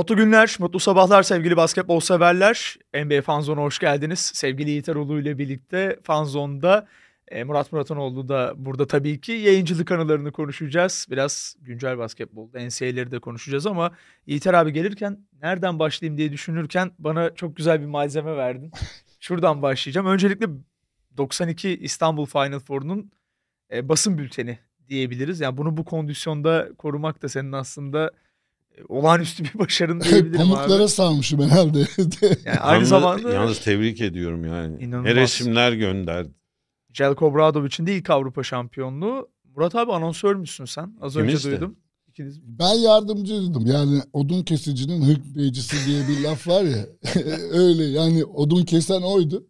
Mutlu günler, mutlu sabahlar sevgili basketbol severler. NBA Fanzone'a hoş geldiniz. Sevgili Yiğiter Uluğ ile birlikte Fanzone'da Murat Murathanoğlu da burada tabii ki. Yayıncılık anılarını konuşacağız. Biraz güncel basketbol, NCAA'leri de konuşacağız ama Yiğiter abi gelirken nereden başlayayım diye düşünürken bana çok güzel bir malzeme verdin. Şuradan başlayacağım. Öncelikle 92 İstanbul Final Four'unun basın bülteni diyebiliriz. Yani bunu bu kondisyonda korumak da senin aslında olağanüstü bir başarın diyebilirim. Pamuklara sarmışım herhalde. Yani aynı zamanda. Yalnız tebrik ediyorum yani. İnanılmaz. Resimler gönderdi. Cel Cobra için de ilk Avrupa şampiyonluğu. Murat abi anonsör müsün sen? Az önce duydum. İkiniz... Ben yardımcıydım. Yani odun kesicinin hırklayıcısı diye bir laf var ya. Öyle yani, odun kesen oydu.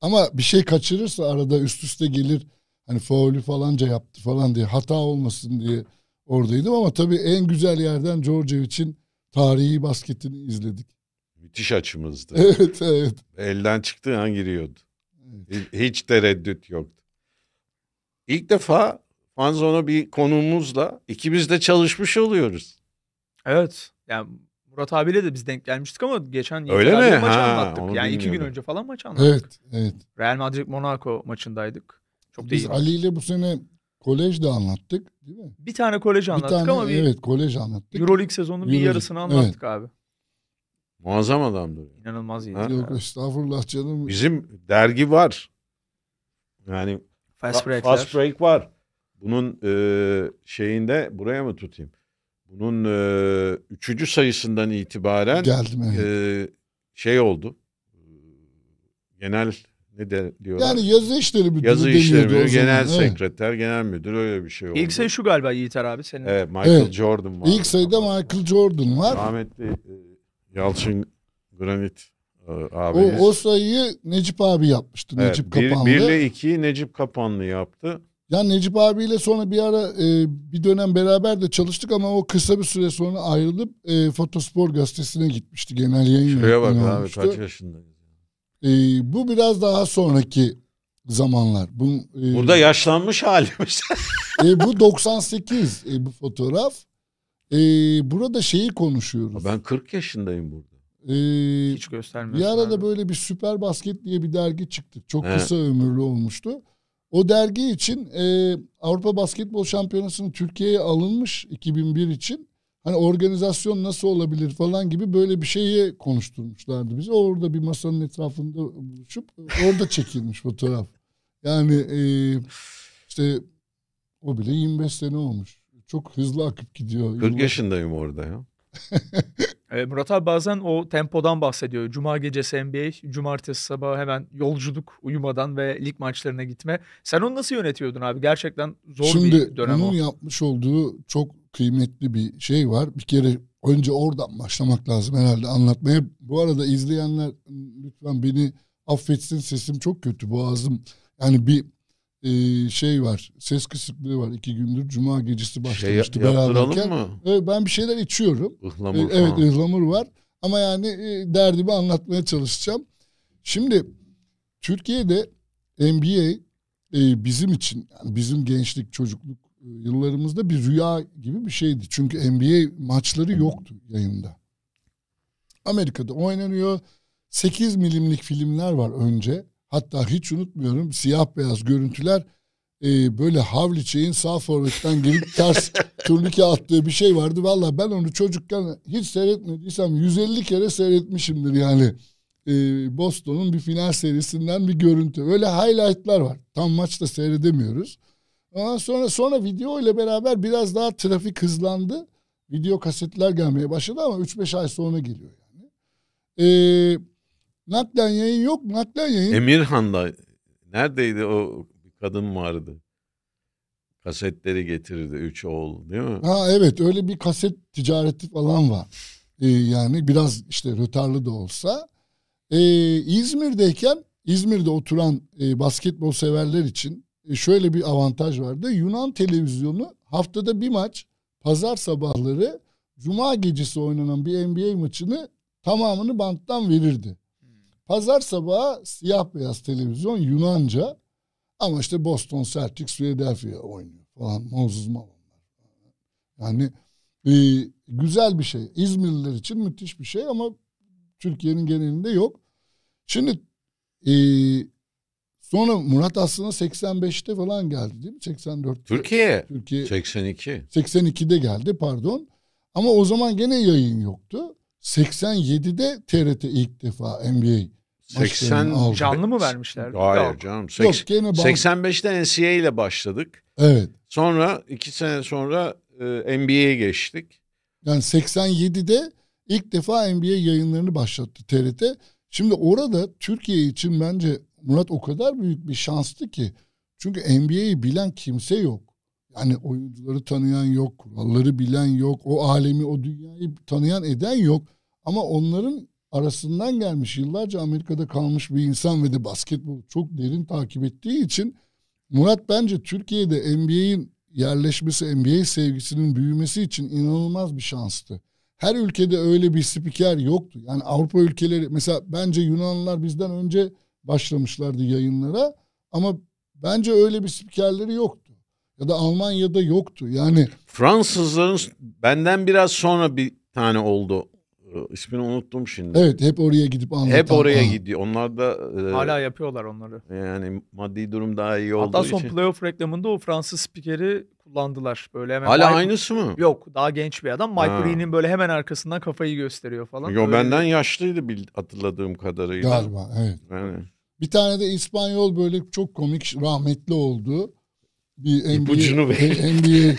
Ama bir şey kaçırırsa arada üst üste gelir. Hani faulü falanca yaptı falan diye, hata olmasın diye oradaydım. Ama tabii en güzel yerden George için tarihi basketini izledik. Müthiş açımızdı. Evet, evet. Elden çıktığı an giriyordu. Evet. Hiç tereddüt yoktu. İlk defa Fanzone'a bir konuğumuzla ikimiz de çalışmış oluyoruz. Evet. Yani Murat abiyle de biz denk gelmiştik ama geçen yıl maç anlattık. Yani bilmiyorum. 2 gün önce falan maç anlattık. Evet, evet. Real Madrid-Monaco maçındaydık. Çok biz Ali ile bu sene kolejde anlattık. Değil mi? Bir tane kolej anlattık ama bir evet, kolej anlattık. Euroleague sezonunun bir yarısını anlattık, evet. Abi. Muazzam adamdır. İnanılmaz iyi. Yok, estağfurullah canım. Bizim dergi var. Yani fast break var. Bunun şeyinde, buraya mı tutayım? Bunun 3. sayısından itibaren geldim, evet. Şey oldu. Genel ne de diyorlar? Yani yazı işleri müdürü. Yazı işleri müdürü, genel sekreter, evet. Genel müdür, öyle bir şey oldu. İlk sayı şu galiba Yiğiter abi senin. Evet, Michael, evet. Jordan var. İlk sayıda Michael Jordan var. Rahmetli Yalçın Granit abimiz. O sayıyı Necip abi yapmıştı. Evet, Necip Kapanlı. 1 ile 2'yi Necip Kapanlı yaptı. Yani Necip abiyle sonra bir ara bir dönem beraber de çalıştık ama o kısa bir süre sonra ayrılıp Fotospor gazetesine gitmişti. Genel yayın. Şuraya bak abi, kaç yaşında. Bu biraz daha sonraki zamanlar. Bu, burada yaşlanmış halimiz. Bu 98 bu fotoğraf. Burada şeyi konuşuyoruz. Ben 40 yaşındayım burada. Hiç göstermiyorum. Bir arada abi, böyle bir Süper Basket diye bir dergi çıktı. Çok kısa ömürlü olmuştu. O dergi için Avrupa Basketbol Şampiyonası'nın Türkiye'ye alınmış 2001 için. Hani organizasyon nasıl olabilir falan gibi böyle bir şeyi konuşturmuşlardı bizi. Orada bir masanın etrafında buluşup orada çekilmiş fotoğraf. Yani işte o bile 25 sene olmuş. Çok hızlı akıp gidiyor. 40 yaşındayım orada ya. Murat abi bazen o tempodan bahsediyor. Cuma gecesi NBA, cumartesi sabahı hemen yolculuk, uyumadan ve lig maçlarına gitme. Sen onu nasıl yönetiyordun abi? Gerçekten zor bir dönem. Şimdi bunun yapmış olduğu çok kıymetli bir şey var. Bir kere önce oradan başlamak lazım herhalde anlatmaya. Bu arada izleyenler lütfen beni affetsin, sesim çok kötü, boğazım. Yani bir şey var, ses kısıklığı var 2 gündür. Cuma gecesi başlamıştı beraberken. Mı? Ben bir şeyler içiyorum. Ihlamur. Evet, ıhlamur var. Ama yani derdimi anlatmaya çalışacağım. Şimdi Türkiye'de NBA bizim için, yani bizim gençlik, çocukluk yıllarımızda bir rüya gibi bir şeydi. Çünkü NBA maçları yoktu yayında. Amerika'da oynanıyor. 8 milimlik filmler var önce. Hatta hiç unutmuyorum, siyah beyaz görüntüler, böyle Havlicek'in sağ forvetten gelip ters turnike attığı bir şey vardı. Vallahi ben onu çocukken hiç seyretmediysem 150 kere seyretmişimdir yani. Boston'un bir final serisinden bir görüntü. Öyle highlight'lar var. Tam maçta seyredemiyoruz. Ondan sonra video ile beraber biraz daha trafik hızlandı. Video kasetler gelmeye başladı ama 3-5 ay sonra geliyor yani. Naklen yayın yok. Naklen yayın. Emirhan'da neredeydi o kadın vardı? Kasetleri getirirdi. 3 oğul değil mi? Ha evet, öyle bir kaset ticareti falan var. Yani biraz işte rötarlı da olsa. İzmir'deyken, İzmir'de oturan basketbol severler için şöyle bir avantaj vardı. Yunan televizyonu haftada bir maç, pazar sabahları, cuma gecesi oynanan bir NBA maçını tamamını banttan verirdi. Pazar sabahı siyah beyaz televizyon, Yunanca, ama işte Boston Celtics, Philadelphia oynuyor falan, Moses Malone. Yani Güzel bir şey. İzmirliler için müthiş bir şey ama Türkiye'nin genelinde yok. Şimdi sonra Murat aslında 85'te falan geldi değil mi? 84'te. Türkiye 82. 82'de geldi pardon. Ama o zaman gene yayın yoktu. 87'de TRT ilk defa NBA 80 canlı mı vermişlerdi? Hayır canım. 85'te NCAA ile başladık. Evet. Sonra 2 sene sonra NBA'ye geçtik. Yani 87'de ilk defa NBA yayınlarını başlattı TRT. Şimdi orada Türkiye için bence Murat o kadar büyük bir şanstı ki. Çünkü NBA'yi bilen kimse yok. Yani oyuncuları tanıyan yok, kuralları bilen yok, o alemi, o dünyayı tanıyan eden yok. Ama onların arasından gelmiş, yıllarca Amerika'da kalmış bir insan ve de basketbolu çok derin takip ettiği için Murat bence Türkiye'de NBA'in yerleşmesi, NBA sevgisinin büyümesi için inanılmaz bir şanstı. Her ülkede öyle bir spiker yoktu. Yani Avrupa ülkeleri, mesela bence Yunanlılar bizden önce başlamışlardı yayınlara ama bence öyle bir spikerleri yoktu. Ya da Almanya'da yoktu. Yani Fransızların benden biraz sonra bir tane oldu. İsmini unuttum şimdi. Evet, hep oraya gidip anlatan. Hep oraya gidiyor. Onlar da hala yapıyorlar onları. Yani maddi durum daha iyi olduğu için. Hatta son playoff reklamında o Fransız spikeri kullandılar. Böyle hemen hala aynısı mı? Yok, daha genç bir adam. Mike Green'in böyle hemen arkasından kafayı gösteriyor falan. Yo, benden yaşlıydı hatırladığım kadarıyla. Galiba evet. Yani. Bir tane de İspanyol böyle çok komik rahmetli oldu. Bir NBA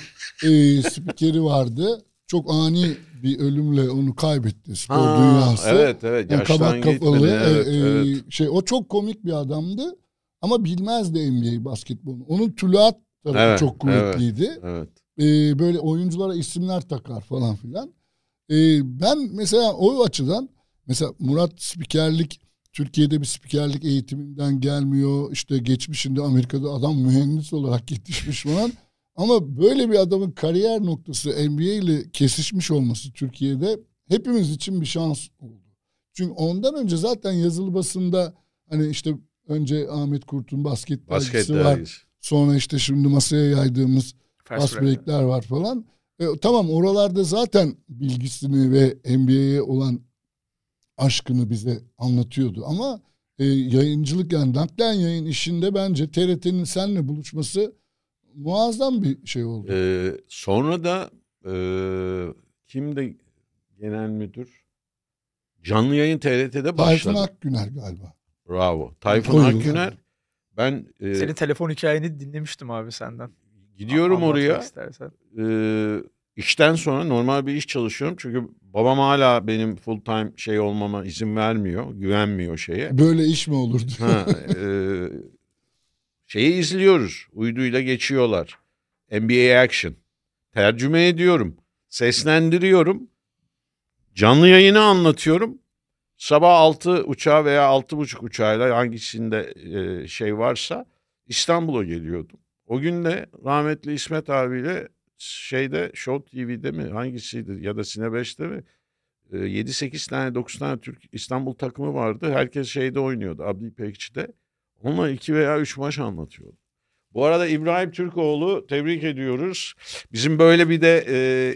spikeri vardı. Çok ani bir ölümle onu kaybetti spor dünyası. Evet evet. Yani kabak kafalı. Evet, evet. O çok komik bir adamdı. Ama bilmezdi NBA basketbolunu. Onun tülat tarafı evet, çok kuvvetliydi. Evet, evet. Böyle oyunculara isimler takar falan filan. Ben mesela o açıdan mesela Murat spikerlik, Türkiye'de bir spikerlik eğitiminden gelmiyor. İşte geçmişinde Amerika'da adam mühendis olarak yetişmiş falan. Ama böyle bir adamın kariyer noktası NBA ile kesişmiş olması Türkiye'de hepimiz için bir şans oldu. Çünkü ondan önce zaten yazılı basında hani işte önce Ahmet Kurt'un basket dergisi var. Sonra işte şimdi masaya yaydığımız fast break'ler var falan. Tamam, oralarda zaten bilgisini ve NBA'ye olan aşkını bize anlatıyordu. Ama yayıncılık yani naklen yayın işinde bence TRT'nin seninle buluşması muazzam bir şey oldu. Sonra da kimdi genel müdür? Canlı yayın TRT'de başladı. Tayfun Akgüner galiba. Bravo. Tayfun Akgüner. Ben senin telefon hikayeni dinlemiştim abi senden. Gidiyorum oraya. İşten sonra normal bir iş çalışıyorum. Çünkü babam hala benim full time şey olmama izin vermiyor. Güvenmiyor şeye. Böyle iş mi olurdu? Ha, şeyi izliyoruz. Uyduyla geçiyorlar. NBA Action. Tercüme ediyorum. Seslendiriyorum. Canlı yayını anlatıyorum. Sabah 6 uçağı veya 6.30 uçağıyla hangisinde şey varsa İstanbul'a geliyordum. O gün de rahmetli İsmet abiyle şeyde Show TV'de mi hangisiydi ya da Sine 5'te mi 7-8 tane 9 tane Türk İstanbul takımı vardı. Herkes şeyde oynuyordu. Abdi İpekçi'de. Ona 2 veya 3 maç anlatıyordu. Bu arada İbrahim Türkoğlu tebrik ediyoruz. Bizim böyle bir de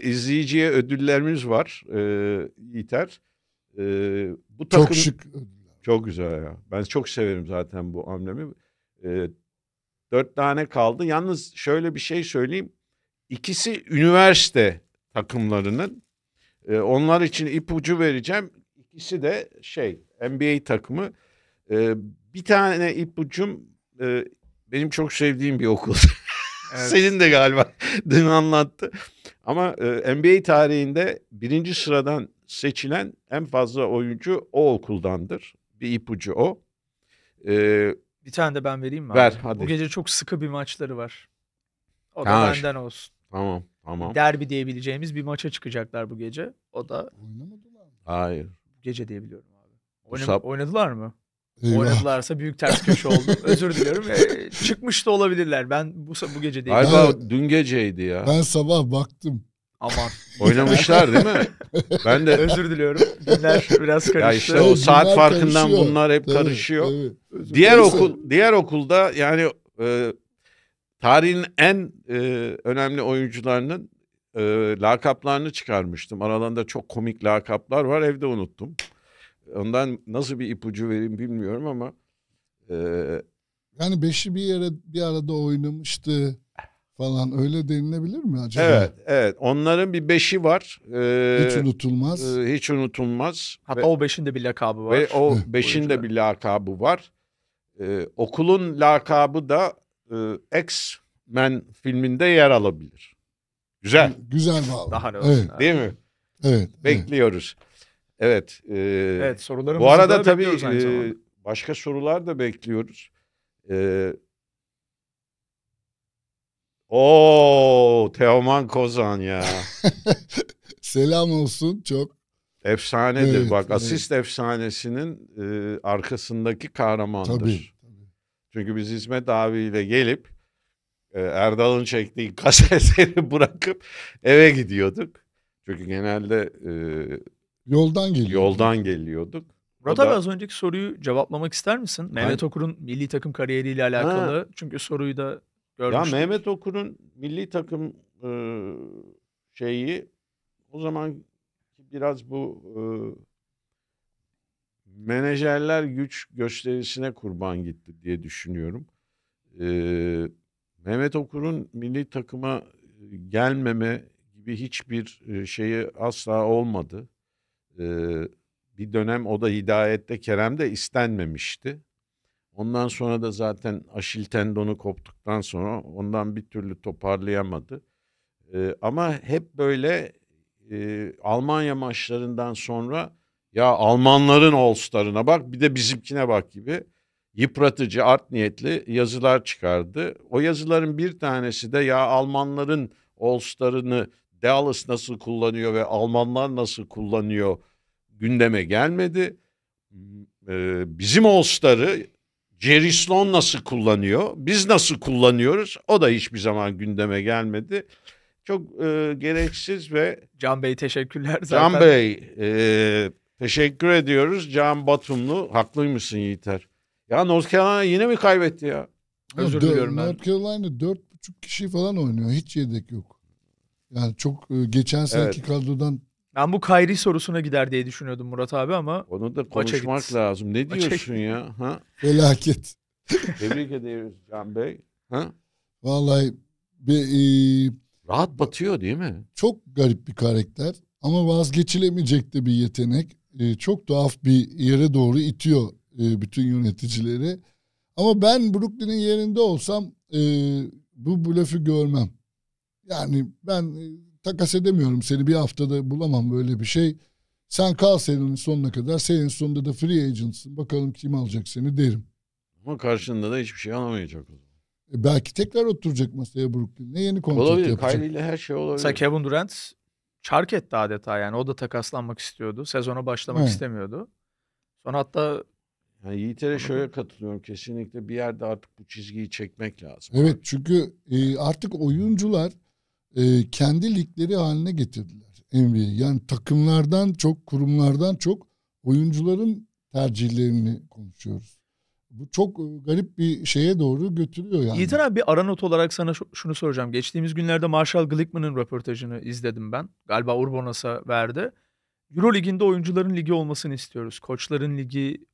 izleyiciye ödüllerimiz var. Yiğiter. Bu takım çok şık. Çok güzel ya. Ben çok severim zaten bu amblemi. 4 tane kaldı. Yalnız şöyle bir şey söyleyeyim. İkisi üniversite takımlarının. Onlar için ipucu vereceğim. İkisi de şey NBA takımı. Bir tane ipucum benim çok sevdiğim bir okul. Evet. Senin de galiba dün anlattı. Ama NBA tarihinde 1. sıradan seçilen en fazla oyuncu o okuldandır. Bir ipucu o. Bir tane de ben vereyim mi? Ver abi? Hadi. Bu gece çok sıkı bir maçları var. O da benden olsun. Tamam, tamam. Derbi diyebileceğimiz bir maça çıkacaklar bu gece. O da oynamadılar mı? Hayır. Gece diyebiliyorum abi. Oynadılar mı? Oynadılarsa büyük ters köşe oldu. Özür diliyorum. Çıkmış da olabilirler. Ben bu gece değil. Galiba dün geceydi ya. Ben sabah baktım. Aman. Oynamışlar değil mi? Ben de özür diliyorum. Günler biraz karıştı. Ya işte o saat farkından karışıyor. Bunlar hep tabii, karışıyor. Tabii. Diğer okulda yani tarihin en önemli oyuncularının lakaplarını çıkarmıştım. Aralarında çok komik lakaplar var, evde unuttum. Ondan nasıl bir ipucu vereyim bilmiyorum ama. Yani beşi bir yere bir arada oynamıştı falan, öyle denilebilir mi acaba? Evet, evet. Onların bir beşi var. Hiç unutulmaz. Hiç unutulmaz. Hatta o beşin de bir lakabı var. Ve o beşin de bir lakabı var. Okulun lakabı da X-Men filminde yer alabilir. Güzel. Güzel bağlı. Daha ne olsun. Evet. Değil mi? Evet. Bekliyoruz. Evet. Evet, sorularımızı. Bu arada tabii başka sorular da bekliyoruz. Oo, Teoman Kozan ya. Selam olsun, çok efsanedir. Evet, bak, evet. Asist efsanesinin arkasındaki kahramandır. Tabii. Çünü biz İsmet abiyle gelip Erdal'ın çektiği kasetleri bırakıp eve gidiyorduk. Çünkü genelde yoldan geliyorduk. Murat abi, az önceki soruyu cevaplamak ister misin? Mehmet Okur'un milli takım kariyeriyle alakalı. Ha. Çünkü soruyu da görmüştüm. Ya Mehmet Okur'un milli takım şeyi, o zaman biraz bu menajerler güç gösterisine kurban gitti diye düşünüyorum. Mehmet Okur'un milli takıma gelmeme gibi hiçbir şeyi asla olmadı. Bir dönem o da Hidayet'te, Kerem'de istenmemişti. Ondan sonra da zaten Aşil tendonu koptuktan sonra ondan bir türlü toparlayamadı. Ama hep böyle Almanya maçlarından sonra ya Almanların All-Star'ına bak, bir de bizimkine bak gibi yıpratıcı, art niyetli yazılar çıkardı. O yazıların bir tanesi de ya Almanların All-Star'ını Dallas nasıl kullanıyor ve Almanlar nasıl kullanıyor gündeme gelmedi. Bizim All-Star'ı Jerry Sloan nasıl kullanıyor, biz nasıl kullanıyoruz, o da hiçbir zaman gündeme gelmedi. Çok gereksiz ve... Can Bey teşekkürler zaten. Can Bey teşekkür ediyoruz. Can Batumlu, haklıymışsın Yiğiter. Ya North Carolina yine mi kaybetti ya? Özür diliyorum ben. North Carolina 4,5 kişi falan oynuyor. Hiç yedek yok. Yani çok geçen seneki kadrodan... Ben bu Kyrie sorusuna gider diye düşünüyordum Murat abi ama... Onu da konuşmak lazım. Ne diyorsun ya? Ha? Felaket. Tebrik ederiz Can Bey. Ha? Vallahi... Rahat batıyor değil mi? Çok garip bir karakter ama vazgeçilemeyecek de bir yetenek. Çok tuhaf bir yere doğru itiyor bütün yöneticileri. Ama ben Brooklyn'in yerinde olsam bu blöfü görmem. Yani ben takas edemiyorum seni, bir haftada bulamam böyle bir şey. Sen kal senenin sonuna kadar, senenin sonunda da free agentsın, bakalım kim alacak seni derim. Ama karşında da hiçbir şey alamayacak o. Belki tekrar oturacak masaya Brooklyn'de, yeni kontrat olabilir, yapacak. Olabilir, Kylie'yle her şey olabilir. Mesela Kevin Durant çark etti adeta yani. O da takaslanmak istiyordu. Sezona başlamak istemiyordu. Sonra hatta... Yani Yiğiter'e şöyle katılıyorum. Kesinlikle bir yerde artık bu çizgiyi çekmek lazım. Evet, çünkü artık oyuncular kendi ligleri haline getirdiler NBA'yi. Yani takımlardan çok, kurumlardan çok oyuncuların tercihlerini konuşuyoruz. Bu çok garip bir şeye doğru götürüyor yani. Yiğiter abi, bir aranot olarak sana şunu soracağım. Geçtiğimiz günlerde Marshall Glickman'ın röportajını izledim ben. Galiba Urbanas'a verdi. Euro Ligi'nde oyuncuların ligi olmasını istiyoruz. Koçların ligi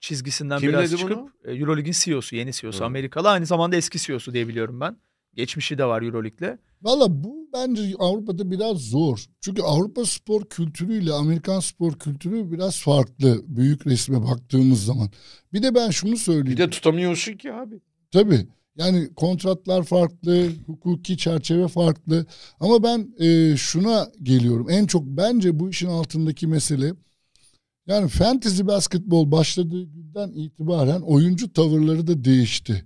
çizgisinden kim biraz çıkıp... Bunu? Euro Lig'in CEO'su, yeni CEO'su, evet. Amerikalı. Aynı zamanda eski CEO'su diye biliyorum ben. Geçmişi de var Euro Lig'le. Valla bu bence Avrupa'da biraz zor. Çünkü Avrupa spor kültürüyle Amerikan spor kültürü biraz farklı. Büyük resme baktığımız zaman. Bir de ben şunu söyleyeyim. Bir de tutamıyorsun ki abi. Tabii. Yani kontratlar farklı. Hukuki çerçeve farklı. Ama ben şuna geliyorum. En çok bence bu işin altındaki mesele. Yani fantasy basketbol başladığı günden itibaren oyuncu tavırları da değişti.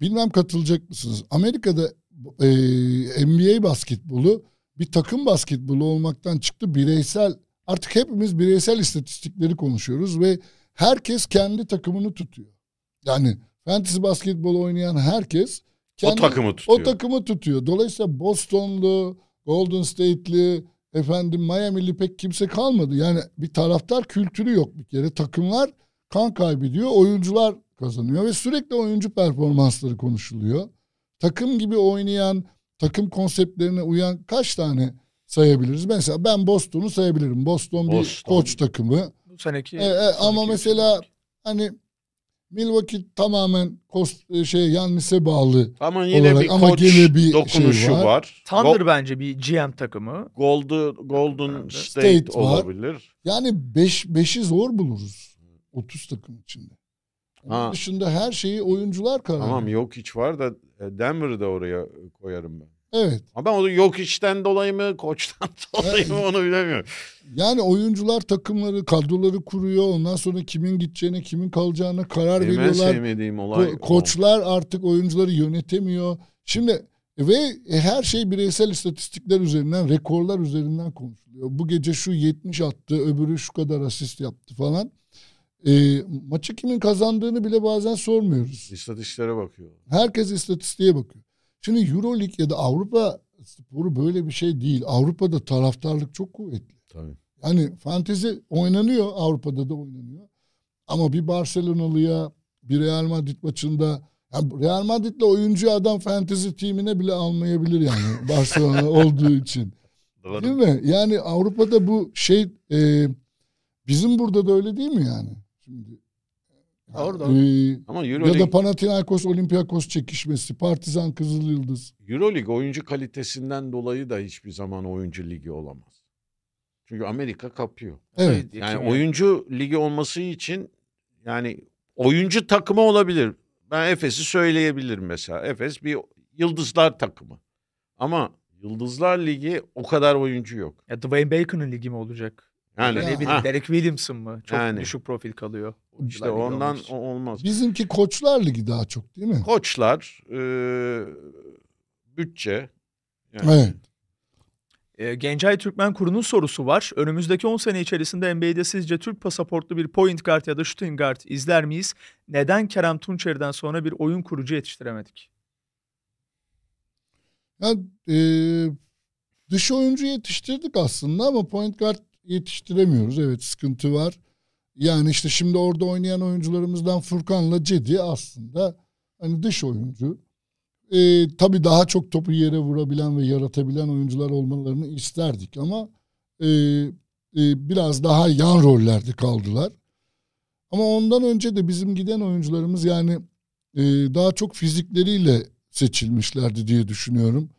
Bilmem katılacak mısınız? Amerika'da NBA basketbolu bir takım basketbolu olmaktan çıktı. Bireysel, artık hepimiz bireysel istatistikleri konuşuyoruz ve herkes kendi takımını tutuyor. Yani fantasy basketbol oynayan herkes kendi, o takımı tutuyor. Dolayısıyla Boston'lu, Golden State'li, Miami'li pek kimse kalmadı. Yani bir taraftar kültürü yok bir kere. Takımlar kan kaybediyor, oyuncular kazanıyor ve sürekli oyuncu performansları konuşuluyor. Takım gibi oynayan, takım konseptlerine uyan kaç tane sayabiliriz? Mesela ben Boston'u sayabilirim. Boston bir koç takımı. Bu seneki, ama mesela hani Milwaukee tamamen Yannis'e bağlı. Ama yine olarak, bir koç dokunuşu şey var. Thunder bence bir GM takımı. Golden State olabilir. Var. Yani 5'i zor buluruz 30 takım içinde. Onun dışında her şeyi oyuncular karar. Tamam, Jokic var da Denver'ı da oraya koyarım ben. Evet. Ama ben onu Jokic'ten dolayı mı, koçtan dolayı mı onu bilemiyorum. Yani oyuncular takımları, kadroları kuruyor. Ondan sonra kimin gideceğine, kimin kalacağına karar veriyorlar. Sevmediğim olay koçlar artık oyuncuları yönetemiyor. Şimdi ve her şey bireysel istatistikler üzerinden, rekorlar üzerinden konuşuluyor. Bu gece şu 70 attı, öbürü şu kadar asist yaptı falan. Maçı kimin kazandığını bile bazen sormuyoruz. İstatistiklere bakıyor. Herkes istatistiğe bakıyor. Şimdi EuroLeague ya da Avrupa sporu böyle bir şey değil. Avrupa'da taraftarlık çok kuvvetli. Tabii. Yani fantezi oynanıyor, Avrupa'da da oynanıyor. Ama bir Barcelona'lıya, bir Real Madrid maçında, yani Real Madrid'le oyuncu adam fantezi timine bile almayabilir yani Barcelona olduğu için. Doğru. Değil mi? Yani Avrupa'da bu şey, bizim burada da öyle değil mi yani? Şimdi ama ya da Panathinaikos Olympiakos çekişmesi, Partizan Kızıl Yıldız. EuroLeague oyuncu kalitesinden dolayı da hiçbir zaman oyuncu ligi olamaz. Çünkü Amerika kapıyor. Evet. Yani oyuncu ligi olması için yani oyuncu takımı olabilir. Ben Efes'i söyleyebilirim mesela. Efes bir yıldızlar takımı. Ama Yıldızlar Ligi o kadar oyuncu yok. Ya Dwayne Bacon'ın ligi mi olacak? Yani ne bileyim, Derek Williamson mı? Çok düşük profil kalıyor. İşte ondan olmaz. Bizimki Koçlar Ligi daha çok değil mi? Koçlar, bütçe. Yani. Evet. Gencay Türkmen Kuru'nun sorusu var. Önümüzdeki 10 sene içerisinde NBA'de sizce Türk pasaportlu bir point guard ya da shooting guard izler miyiz? Neden Kerem Tunçer'den sonra bir oyun kurucu yetiştiremedik? Yani, dış oyuncu yetiştirdik aslında ama point guard yetiştiremiyoruz. Evet, sıkıntı var. Yani işte şimdi orada oynayan oyuncularımızdan Furkan'la Cedi aslında hani dış oyuncu. Tabii daha çok topu yere vurabilen ve yaratabilen oyuncular olmalarını isterdik ama biraz daha yan rollerde kaldılar. Ama ondan önce de bizim giden oyuncularımız yani daha çok fizikleriyle seçilmişlerdi diye düşünüyorum.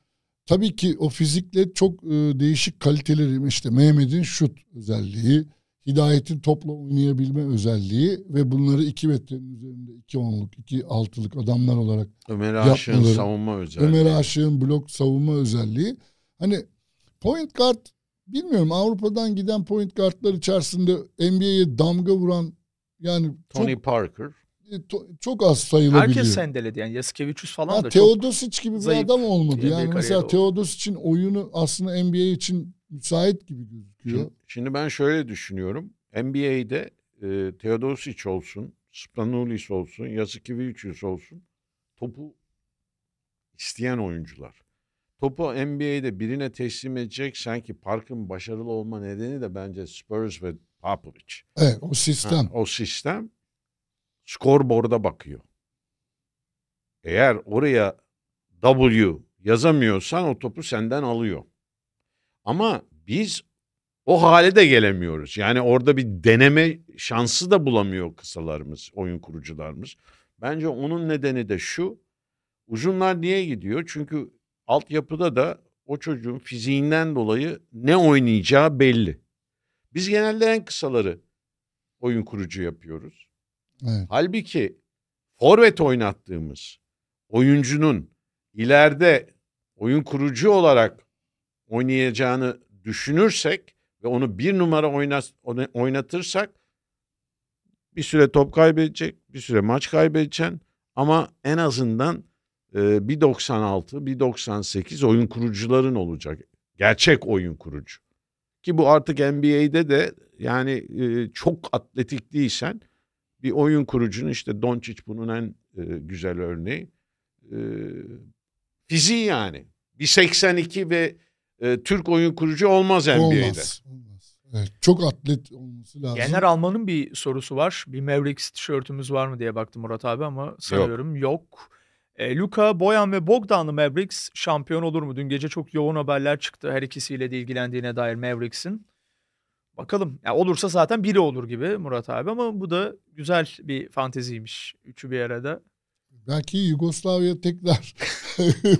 Tabii ki o fizikle çok değişik kaliteleri, işte Mehmet'in şut özelliği, Hidayet'in topla oynayabilme özelliği ve bunları 2 metrenin üzerinde 2-10'luk, 2-6'lık adamlar olarak Ömer Aşık'ın savunma özelliği. Ömer Aşık'ın blok savunma özelliği. Hani point guard, bilmiyorum, Avrupa'dan giden point guardlar içerisinde NBA'ye damga vuran yani Tony Parker. Çok az sayılabiliyor. Herkes sendeledi yani. Yasikevicius falan ya da Teodosić gibi bir adam olmadı. Yani mesela Teodosić'in oyunu aslında NBA için müsait gibi gözüküyor. Şimdi ben şöyle düşünüyorum. NBA'de Teodosić olsun, Spanulis olsun, Yasikevicius olsun, topu isteyen oyuncular. Topu NBA'de birine teslim edecek, sanki Park'ın başarılı olma nedeni de bence Spurs ve Popovich. Evet, o sistem. O sistem. Skorboard'a bakıyor. Eğer oraya W yazamıyorsan o topu senden alıyor. Ama biz o hale de gelemiyoruz. Yani orada bir deneme şansı da bulamıyor kısalarımız, oyun kurucularımız. Bence onun nedeni de şu. Uzunlar niye gidiyor? Çünkü altyapıda da o çocuğun fiziğinden dolayı ne oynayacağı belli. Biz genelde en kısaları oyun kurucu yapıyoruz. Evet. Halbuki forvet oynattığımız oyuncunun ileride oyun kurucu olarak oynayacağını düşünürsek ve onu 1 numara oynatırsak bir süre top kaybedecek, bir süre maç kaybedeceksin ama en azından 1.96, 1.98 oyun kurucuların olacak. Gerçek oyun kurucu. Ki bu artık NBA'de de yani çok atletik değilsen bir oyun kurucunun, işte Doncic bunun en güzel örneği. Fiziği yani. 1.82 ve Türk oyun kurucu olmaz NBA'de. Olmaz. Evet, çok atlet olması lazım. Yener Alman'ın bir sorusu var. Bir Mavericks tişörtümüz var mı diye baktım Murat abi ama sanıyorum yok. Luka, Boyan ve Bogdan'lı Mavericks şampiyon olur mu? Dün gece çok yoğun haberler çıktı her ikisiyle de ilgilendiğine dair Mavericks'in. Bakalım. Yani olursa zaten biri olur gibi Murat abi, ama bu da güzel bir fanteziymiş. Üçü bir arada. Belki Yugoslavya tekrar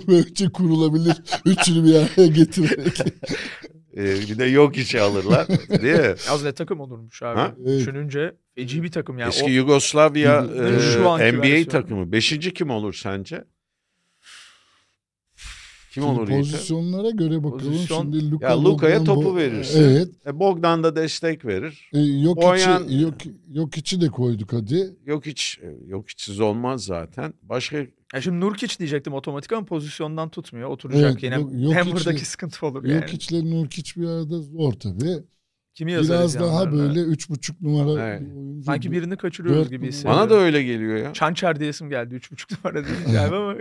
böylece kurulabilir. Üçünü bir araya getirerek. Bir de yok işi alırlar. Değil mi? Az ne takım olurmuş abi. Ha? Düşününce feci bir takım yani. Eski Yugoslavya NBA takımı. 5. kim olur sence? Kim olur? Pozisyonlara Yiğiter? Göre bakalım. Şimdi Luka'ya topu verirsin. Evet. Bogdan da destek verir. Jokic'i de koyduk hadi. Jokic'siz olmaz zaten. Başka... Ya şimdi Nurkic diyecektim otomatik ama pozisyondan tutmuyor. Oturacak evet, yine. Hem buradaki sıkıntı olur yani. Jokic'le Nurkic bir arada zor tabii. Kimi biraz daha böyle 3,5 numara evet. Bir sanki birini kaçırıyoruz gibi hissediyorum. Bana da öyle geliyor ya. Çançar diyesim geldi. 3,5 numara değil galiba ama...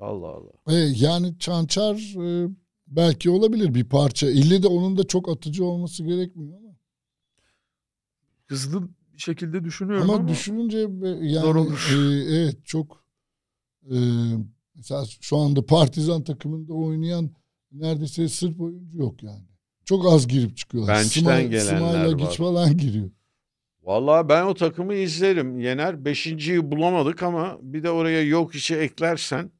Allah Allah. Yani Çançar belki olabilir bir parça. İlle de onun da çok atıcı olması gerekmiyor ama. Hızlı bir şekilde düşünüyorum ama. Düşününce yani, zor olur. Evet çok. Mesela şu anda Partizan takımında oynayan neredeyse Sırp oyuncu yok yani. Çok az girip çıkıyorlar. Bençten gelenler var. Falan giriyor. Vallahi ben o takımı izlerim. Yener 5.'yi bulamadık ama bir de oraya yok işi eklersen.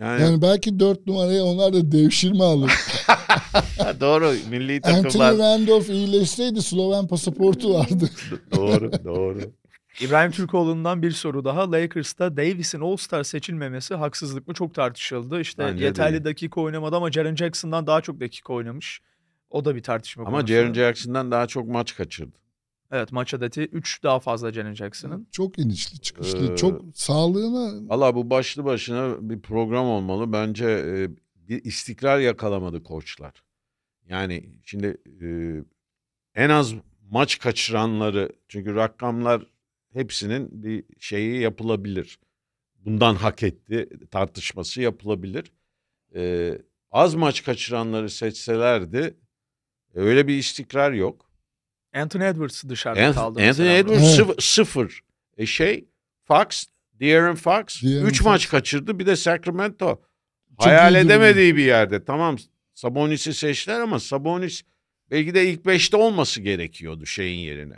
Yani belki 4 numaraya onlar da devşirme alır. Doğru. Milli takımlar. Anthony Randolph iyileşseydi Sloven pasaportu vardı. Doğru. İbrahim Türkoğlu'ndan bir soru daha. Lakers'ta Davis'in All-Star seçilmemesi haksızlık mı? Çok tartışıldı. İşte bence yeterli değil. Dakika oynamadı ama Jaren Jackson'dan daha çok dakika oynamış. O da bir tartışma konusu. Ama Jaren Jackson'dan daha çok maç kaçırdı. Evet, maç adeti 3 daha fazla Jaren Jackson'ın. Çok inişli çıkışlı. Çok sağlığına... Valla bu başlı başına bir program olmalı. Bence bir istikrar yakalamadı koçlar. Yani şimdi en az maç kaçıranları... Çünkü rakamlar hepsinin bir şeyi yapılabilir. Bundan hak etti tartışması yapılabilir. Az maç kaçıranları seçselerdi öyle bir istikrar yok. Anthony Edwards dışarıda kaldı. Anthony Edwards evet. 0. Fox, De'Aaron Fox 3 maç kaçırdı. Bir de Sacramento. Çok hayal edemediği bir yerde. Tamam Sabonis'i seçtiler ama Sabonis belki de ilk 5'te olması gerekiyordu şeyin yerine.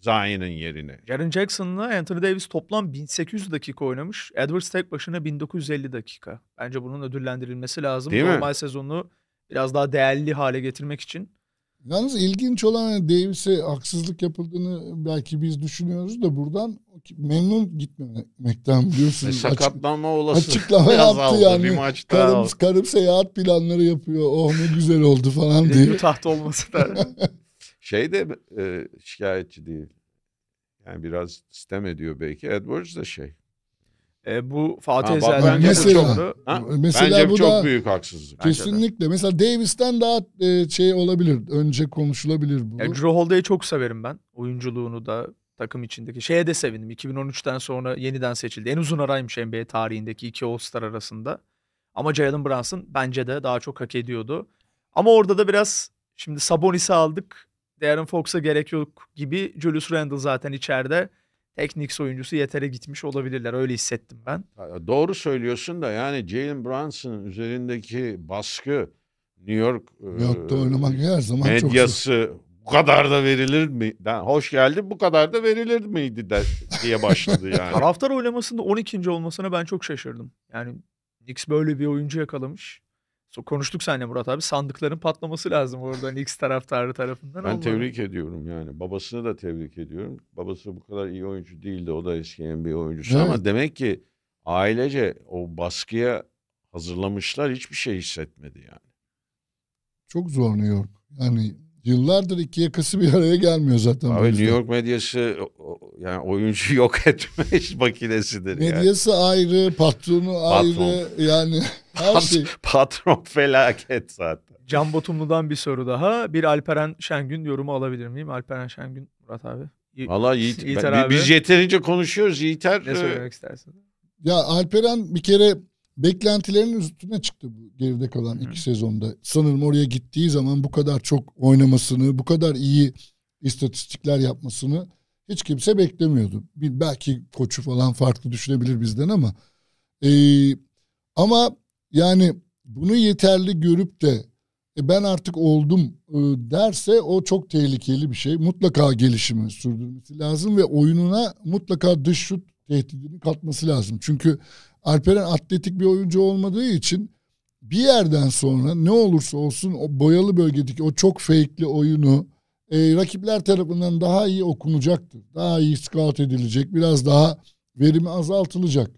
Zion'ın yerine. Jaren Jackson'la Anthony Davis toplam 1800 dakika oynamış. Edwards tek başına 1950 dakika. Bence bunun ödüllendirilmesi lazım. Değil normal mi? Sezonu biraz daha değerli hale getirmek için. Yalnız ilginç olan Davis'e haksızlık yapıldığını belki biz düşünüyoruz da buradan memnun gitmemekten biliyorsunuz. Sakatlanma olası. Açıklama yaptı yani. Karım seyahat planları yapıyor. Oh ne güzel oldu falan diye. Taht olması da. Şikayetçi değil. Yani biraz sitem ediyor belki. Edwards da şey. Bu Fatih Ezel'den bence bu çok büyük haksızlık. Kesinlikle. Mesela Davis'ten daha olabilir. Önce konuşulabilir bu. Drew Holiday'i çok severim ben. Oyunculuğunu da takım içindeki. Şeye de sevindim. 2013'ten sonra yeniden seçildi. En uzun araymış NBA tarihindeki 2 All-Star arasında. Ama Jalen Brunson bence de daha çok hak ediyordu. Ama orada da biraz şimdi Sabonis'i aldık. De'Aaron Fox'a gerek yok gibi. Julius Randle zaten içeride. Teknik oyuncusu yetere gitmiş olabilirler. Öyle hissettim ben. Doğru söylüyorsun da yani Jalen Brunson'ın üzerindeki baskı New York'ta oynamak her zaman çok medyası bu kadar da verilir mi? Yani hoş geldin bu kadar da verilir miydi diye başladı yani. Taraftar oylamasında 12. olmasına ben çok şaşırdım. Yani Knicks böyle bir oyuncu yakalamış. Konuştuk seninle Murat abi. Sandıkların patlaması lazım oradan X taraftarı tarafından. Ben tebrik ediyorum yani. Babasını da tebrik ediyorum. Babası bu kadar iyi oyuncu değildi. O da eski NBA oyuncusu evet. Ama demek ki ailece o baskıya hazırlamışlar. Hiçbir şey hissetmedi yani. Çok zor New York. Yani yıllardır iki yakası bir araya gelmiyor zaten. Abi New York medyası yani oyuncu yok etme makinesidir. Medyası yani. Ayrı, patronu ayrı yani her şey. Patron felaket zaten. Can Botumlu'dan bir soru daha. Bir Alperen Şengün yorumu alabilir miyim? Alperen Şengün Murat abi. Vallahi Yiğiter abi. Biz yeterince konuşuyoruz Yiğiter. Ne söylemek istersin? Ya Alperen bir kere beklentilerin üstüne çıktı bu geride kalan 2 sezonda. Sanırım oraya gittiği zaman bu kadar çok oynamasını, bu kadar iyi istatistikler yapmasını hiç kimse beklemiyordu. Belki koçu falan farklı düşünebilir bizden ama. Ama yani bunu yeterli görüp de ben artık oldum derse o çok tehlikeli bir şey. Mutlaka gelişimi sürdürmesi lazım ve oyununa mutlaka dış şut tehdidini katması lazım. Çünkü Alperen atletik bir oyuncu olmadığı için bir yerden sonra ne olursa olsun o boyalı bölgedeki o çok fake'li oyunu rakipler tarafından daha iyi okunacaktır. Daha iyi scout edilecek. Biraz daha verimi azaltılacak.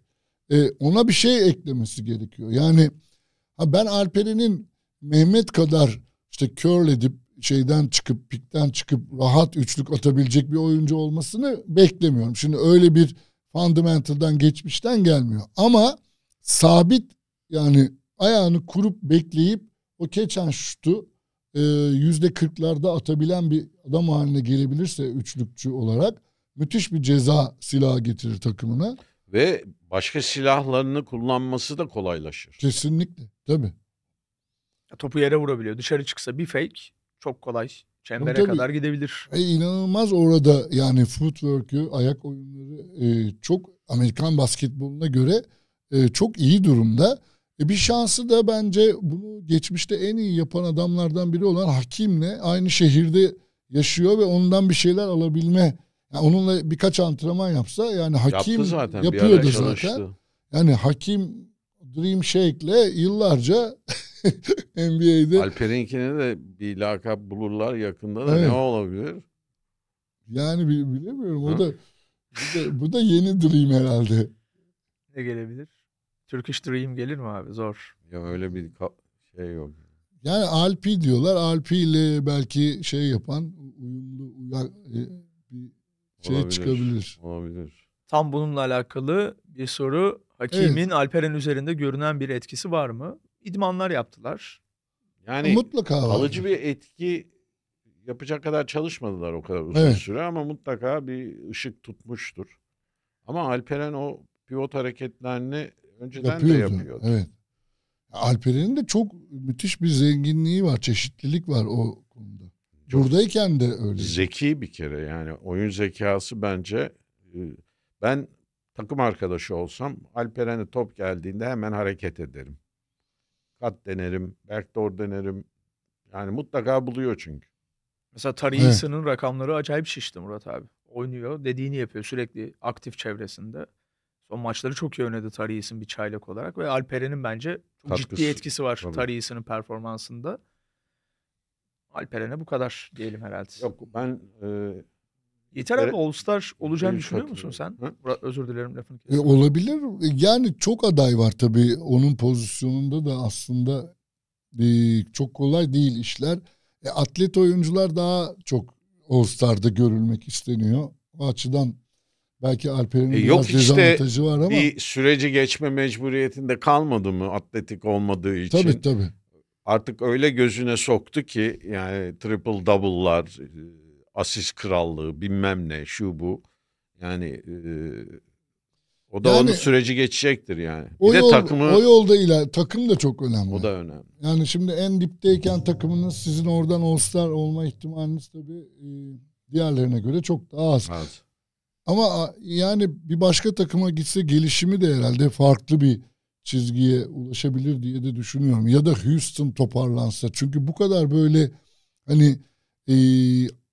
Ona bir şey eklemesi gerekiyor. Yani ben Alperen'in Mehmet kadar işte curl edip şeyden çıkıp pikten çıkıp rahat üçlük atabilecek bir oyuncu olmasını beklemiyorum. Şimdi öyle bir fundamental'dan geçmişten gelmiyor. Ama sabit yani ayağını kurup bekleyip o keçen şutu %40'larda atabilen bir adam haline gelebilirse üçlükçü olarak müthiş bir ceza silahı getirir takımına. Ve başka silahlarını kullanması da kolaylaşır. Kesinlikle tabii. Topu yere vurabiliyor. Dışarı çıksa bir fake çok kolay. Çembere tabii kadar gidebilir. İnanılmaz orada yani footwork'ü, ayak oyunları çok Amerikan basketboluna göre çok iyi durumda. Bir şansı da bence bunu geçmişte en iyi yapan adamlardan biri olan Hakeem'le aynı şehirde yaşıyor ve ondan bir şeyler alabilme. Yani onunla birkaç antrenman yapsa yani Hakeem zaten, yapıyordu zaten. Yani Hakeem Dream Shake'le yıllarca NBA'de. Alperen'inkine de bir lakap bulurlar yakında da evet. Ne olabilir? Yani bilemiyorum. O da, bu da yeni Dream herhalde. Ne gelebilir? Turkish Dream gelir mi abi? Zor. Ya öyle bir şey yok. Yani Alpi diyorlar. Alpi ile belki şey yapan uyumlu bir şey olabilir, çıkabilir. Olabilir. Tam bununla alakalı bir soru. Hakeem'in evet. Alperen üzerinde görünen bir etkisi var mı? İdmanlar yaptılar. Yani mutlaka kalıcı var. Bir etki yapacak kadar çalışmadılar o kadar uzun evet. süre ama mutlaka bir ışık tutmuştur. Ama Alperen o pivot hareketlerini önceden yapıyordu. Yapıyordu. Evet. Alperen'in de çok müthiş bir zenginliği var, çeşitlilik var o konuda. Çok buradayken de öyle. Zeki bir kere yani oyun zekası bence ben takım arkadaşı olsam Alperen'e top geldiğinde hemen hareket ederim. Kat denerim, backdoor denerim. Yani mutlaka buluyor çünkü. Mesela Tarihis'in evet. rakamları acayip şişti Murat abi. Oynuyor, dediğini yapıyor sürekli aktif çevresinde. Son maçları çok iyi oynadı Tarihis'in bir çaylak olarak ve Alperen'in bence çok katkısı, ciddi etkisi var Tarihis'in performansında. Alperen'e bu kadar diyelim herhalde. Yok ben... Yeter abi All-Star olacağını düşünüyor musun sen? Murat, özür dilerim lafını kestim. Olabilir. Yani çok aday var tabii. Onun pozisyonunda da aslında çok kolay değil işler. Atlet oyuncular daha çok All-Star'da görülmek isteniyor. O açıdan belki Alperen'in biraz dezavantajı var ama. Yok işte bir süreci geçme mecburiyetinde kalmadı mı atletik olmadığı için? Tabii tabii. Artık öyle gözüne soktu ki yani triple double'lar... Asist krallığı bilmem ne şu bu yani o da yani, onun süreci geçecektir yani. Bir de takımı o yolda takım da çok önemli. O da önemli. Yani şimdi en dipteyken takımınız sizin oradan All-Star olma ihtimaliniz tabii diğerlerine göre çok daha az. Evet. Ama yani bir başka takıma gitse gelişimi de herhalde farklı bir çizgiye ulaşabilir diye de düşünüyorum. Ya da Houston toparlansa çünkü bu kadar böyle hani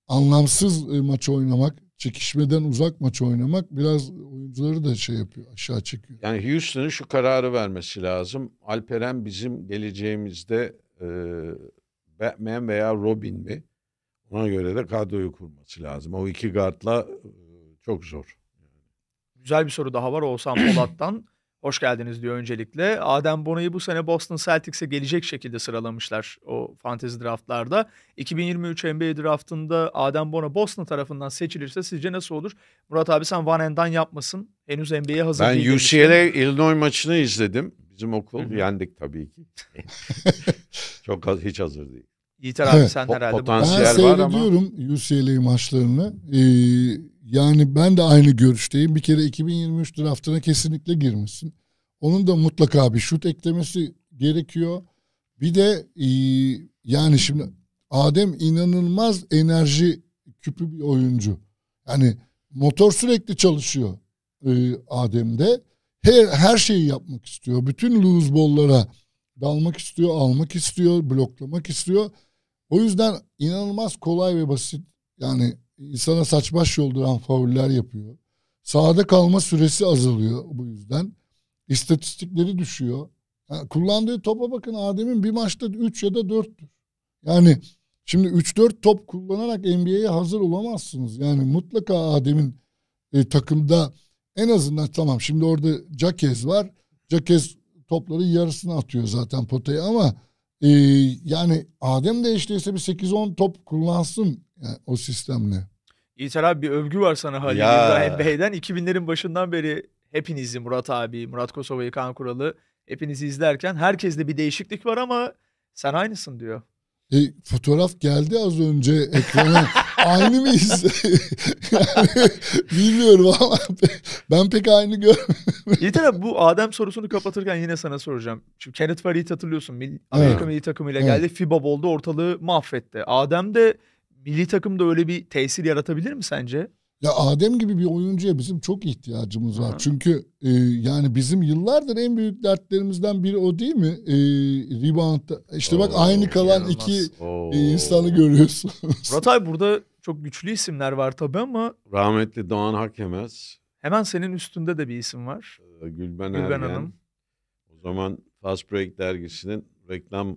anlamsız maç oynamak, çekişmeden uzak maç oynamak biraz oyuncuları da şey yapıyor, aşağı çekiyor. Yani Houston'ın şu kararı vermesi lazım. Alperen bizim geleceğimizde Batman veya Robin mi? Ona göre de kadroyu kurması lazım. O iki guardla çok zor. Güzel bir soru daha var Oğuzhan Polat'tan. Hoş geldiniz diyor öncelikle. Adem Bona'yı bu sene Boston Celtics'e gelecek şekilde sıralamışlar o fantezi draftlarda. 2023 NBA draftında Adem Bona Boston tarafından seçilirse sizce nasıl olur? Murat abi sen one and done yapmasın. Henüz NBA'ye hazır değil. Ben UCLA Illinois maçını izledim. Bizim okul yendik tabii ki. Çok az, hiç hazır değil. Yiğiter abi sen herhalde. Potansiyel var ama. Ben seyrediyorum UCLA maçlarını. Yani ben de aynı görüşteyim. Bir kere 2023 draftına kesinlikle girmesin. Onun da mutlaka bir şut eklemesi gerekiyor. Bir de yani şimdi Adem inanılmaz enerji küpü bir oyuncu. Yani Motor sürekli çalışıyor Adem'de. Her şeyi yapmak istiyor. Bütün loose ball'lara dalmak istiyor, almak istiyor, bloklamak istiyor. O yüzden inanılmaz kolay ve basit. Yani insana saç baş yolduran fauller yapıyor. Sahada kalma süresi azalıyor bu yüzden. İstatistikleri düşüyor. Yani kullandığı topa bakın, Adem'in bir maçta 3 ya da 4'tür. Yani şimdi 3-4 top kullanarak NBA'ye hazır olamazsınız. Yani mutlaka Adem'in takımda en azından, tamam şimdi orada Jakez var. Jakez topları yarısını atıyor zaten potaya ama yani Adem de eşleyse bir 8-10 top kullansın yani o sistemle. Yiğiter abi bir övgü var sana Halil İbrahim Bey'den. 2000'lerin başından beri hepinizi, Murat abi, Murat Kosova'yı, Kaan Kural'ı hepinizi izlerken herkeste bir değişiklik var ama sen aynısın diyor. Fotoğraf geldi az önce ekrana. Aynı mıyız? Yani, bilmiyorum ama ben pek aynı görmüyorum. Yiğiter abi bu Adem sorusunu kapatırken yine sana soracağım. Şimdi Kenneth Farid hatırlıyorsun. Amerika milli takımıyla geldi. FIBA Bowl'da ortalığı mahvetti. Adem de milli takımda öyle bir tesir yaratabilir mi sence? Ya Adem gibi bir oyuncuya bizim çok ihtiyacımız var. Hı. Çünkü yani bizim yıllardır en büyük dertlerimizden biri o değil mi? Rebound'da. İşte bak aynı kalan inanılmaz. İki insanı görüyorsunuz. Murat abi burada çok güçlü isimler var tabii ama. Rahmetli Doğan Hakemez. Hemen senin üstünde de bir isim var. Gülben Hanım. O zaman Fast Break dergisinin reklam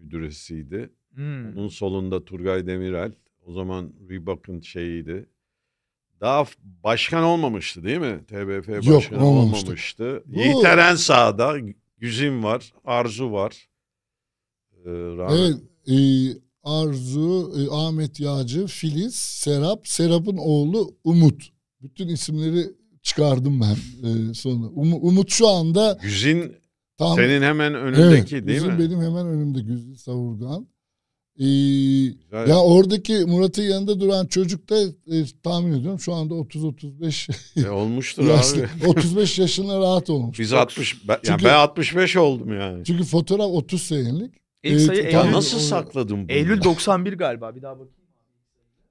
müdüresiydi. Hmm. Onun solunda Turgay Demirel. O zaman Reebok'un şeyiydi. Daha başkan olmamıştı değil mi? TBF başkanı yok, olmamıştı. Yiğiter en sağda. Güzin var. Arzu var. Evet. Arzu, Ahmet Yağcı, Filiz, Serap. Serap'ın oğlu Umut. Bütün isimleri çıkardım ben sonra. Umut şu anda... Güzin tam, senin hemen önündeki evet, değil Güzin mi? Güzin benim hemen önümde. Güzin Savurgan. Ya oradaki Murat'ın yanında duran çocuk da tahmin ediyorum şu anda 30-35 olmuştur yaşlı, abi. 35 yaşına rahat olmuş. Biz 60 ben, çünkü, ben 65 oldum yani. Çünkü fotoğraf 30 senelik. Ya nasıl sakladın bunu? Eylül 91 galiba, bir daha bakayım.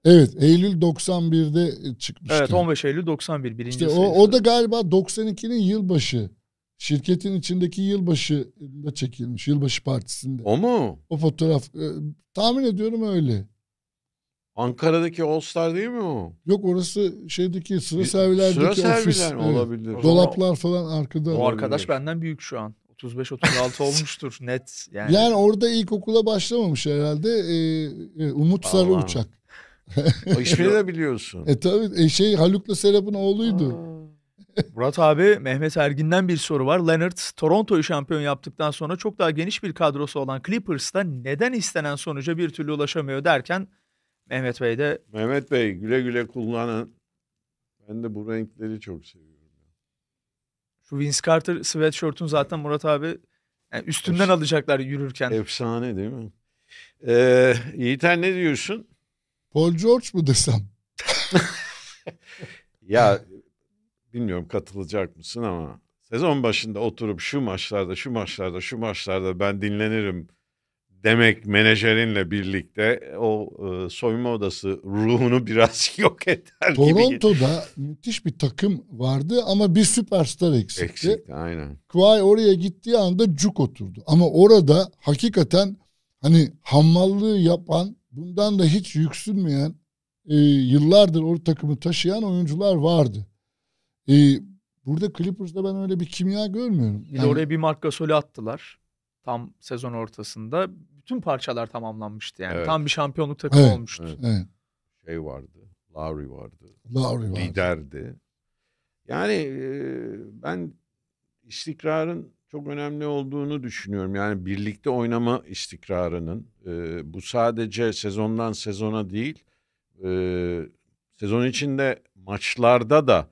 Evet, Eylül 91'de çıkmıştı. Evet, 15 Eylül 91 birinci. İşte o da galiba 92'nin yılbaşı. Şirketin içindeki yılbaşı'nda çekilmiş. Yılbaşı partisinde. O mu? O fotoğraf. Tahmin ediyorum öyle. Ankara'daki All Star değil mi o? Yok, orası şeydeki sıra servilerdeki sıra ofis. Sıra serviler olabilir. Dolaplar falan arkada. O arkadaş olabilir. Benden büyük şu an. 35-36 olmuştur net. Yani orada ilkokula başlamamış herhalde. Umut Sarı Uçak. O ismini de biliyorsun. Tabii Haluk'la Serap'ın oğluydu. Aa. Murat abi, Mehmet Ergin'den bir soru var. Leonard, Toronto'yu şampiyon yaptıktan sonra çok daha geniş bir kadrosu olan Clippers'ta neden istenen sonuca bir türlü ulaşamıyor derken Mehmet Bey de... Mehmet Bey güle güle kullanın. Ben de bu renkleri çok seviyorum. Şu Vince Carter sweatshirt'ün zaten Murat abi yani üstünden efsane alacaklar yürürken. Efsane değil mi? Yiğiter ne diyorsun? Paul George mu desem? Ya... Bilmiyorum katılacak mısın ama sezon başında oturup şu maçlarda ben dinlenirim demek menajerinle birlikte o soyunma odası ruhunu biraz yok eder gibi. Toronto'da müthiş bir takım vardı ama bir süperstar eksikti. Aynen. Kawhi oraya gittiği anda cuk oturdu. Ama orada hakikaten hani hamallığı yapan, bundan da hiç yüksünmeyen, yıllardır o takımı taşıyan oyuncular vardı. Burada Clippers'da ben öyle bir kimya görmüyorum. Bir de oraya bir Marc Gasol'ü attılar. Tam sezon ortasında. Bütün parçalar tamamlanmıştı yani. Evet. Tam bir şampiyonluk takımı olmuştu. Evet. Şey vardı. Lowry vardı. Liderdi. Yani ben istikrarın çok önemli olduğunu düşünüyorum. Yani birlikte oynama istikrarının. Bu sadece sezondan sezona değil. Sezon içinde maçlarda da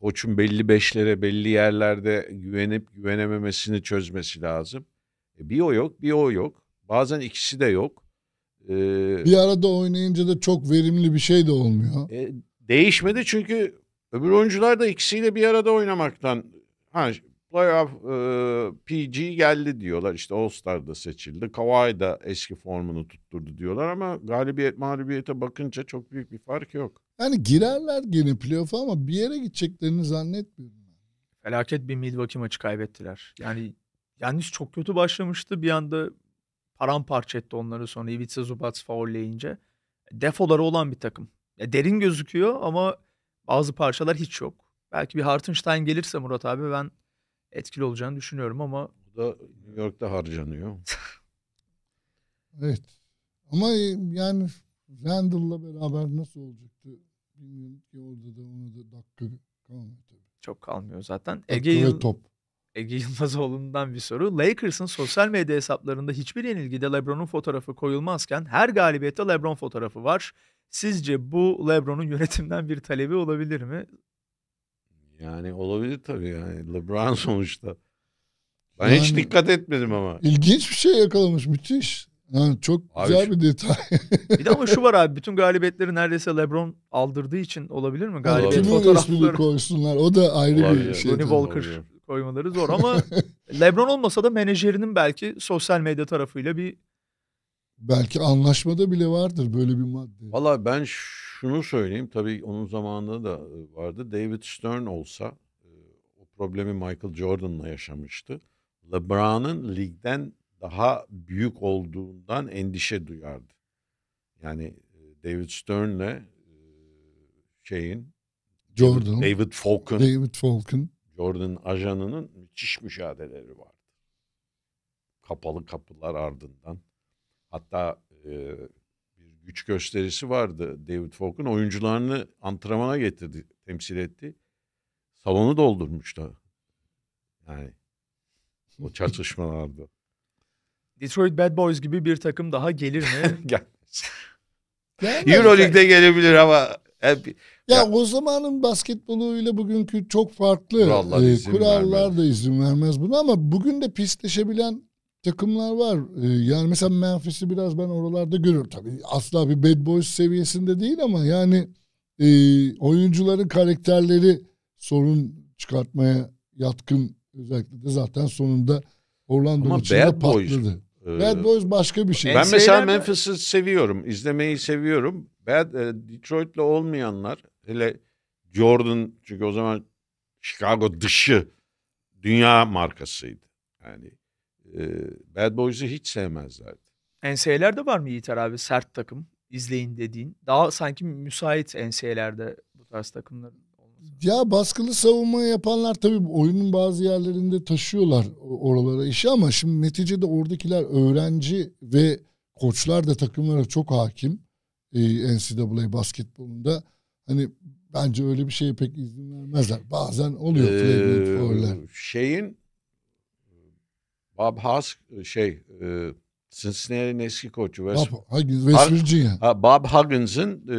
koçun belli beşlere, belli yerlerde güvenip güvenememesini çözmesi lazım. Bir o yok, bir o yok. Bazen ikisi de yok. Bir arada oynayınca da çok verimli bir şey de olmuyor. Değişmedi çünkü öbür oyuncular da ikisiyle bir arada oynamaktan... playoff PG geldi diyorlar. İşte All-Star'da seçildi. Kawhi da eski formunu tutturdu diyorlar ama galibiyet mağlubiyete bakınca çok büyük bir fark yok. Yani girerler gene playoff'a ama bir yere gideceklerini zannetmiyorum. Felaket bir Milwaukee maçı kaybettiler. Yani Yannis çok kötü başlamıştı. Bir anda paramparça etti onları sonra. Ivica Zubac faulleyince. Defoları olan bir takım. Ya derin gözüküyor ama bazı parçalar hiç yok. Belki bir Hartenstein gelirse Murat abi ben etkili olacağını düşünüyorum ama... Bu da New York'ta harcanıyor. Evet. Ama yani Randall'la beraber nasıl olacaktı? Bilmiyorum ki orada da onu da dakika kalmıyor tabii. Çok kalmıyor zaten. Ege Yılmazoğlu'ndan bir soru. Lakers'ın sosyal medya hesaplarında hiçbir yenilgide LeBron'un fotoğrafı koyulmazken her galibiyette LeBron fotoğrafı var. Sizce bu LeBron'un yönetimden bir talebi olabilir mi? Yani olabilir tabii yani. LeBron sonuçta. Ben yani, hiç dikkat etmedim ama. İlginç bir şey yakalamış. Müthiş. Yani çok abi güzel bir detay. Bir de ama şu var abi. Bütün galibiyetleri neredeyse LeBron aldırdığı için olabilir mi? Galibiyet fotoğrafları koysunlar. O da ayrı olabilir. Bir şey. Lonnie Walker olabilir. Koymaları zor ama LeBron olmasa da menajerinin belki sosyal medya tarafıyla bir... Belki anlaşmada bile vardır böyle bir madde. Valla ben şunu söyleyeyim. Tabii onun zamanında da vardı. David Stern olsa o problemi Michael Jordan'la yaşamıştı. LeBron'un ligden daha büyük olduğundan endişe duyardı. Yani David Stern'le şeyin... Jordan. David Falcon. Jordan'ın ajanının müthiş mücadeleleri vardı. Kapalı kapılar ardından. Hatta bir güç gösterisi vardı. David Falcon oyuncularını antrenmana getirdi, temsil etti. Salonu doldurmuştu. Yani o çatışmalardı. Detroit Bad Boys gibi bir takım daha gelir mi? Gelmez. Euroleague'de gelebilir ama... Ya o zamanın basketboluyla bugünkü çok farklı. Kurallar da izin vermez buna ama bugün de pisleşebilen takımlar var. Yani mesela Memphis'i biraz ben oralarda görüyorum. Tabii asla bir Bad Boys seviyesinde değil ama yani oyuncuların karakterleri sorun çıkartmaya yatkın, özellikle de zaten sonunda Orlando maçında patladı. Bad Boys başka bir şey. Ben mesela Memphis'i seviyorum. İzlemeyi seviyorum. Detroit'le olmayanlar, hele Jordan, çünkü o zaman Chicago dışı dünya markasıydı. Yani Bad Boys'u hiç sevmezlerdi. NCAA'lerde var mı Yiğiter abi sert takım izleyin dediğin? Daha sanki müsait NCAA'lerde bu tarz takımların. Ya baskılı savunma yapanlar tabii oyunun bazı yerlerinde taşıyorlar oralara işi ama şimdi neticede oradakiler öğrenci ve koçlar da takımlara çok hakim. NCAA basketbolunda hani bence öyle bir şeye pek izin vermezler. Bazen oluyor flagrant şeyin Bob Huggins Cincinnati'nin eski koçu Bob Huggins'in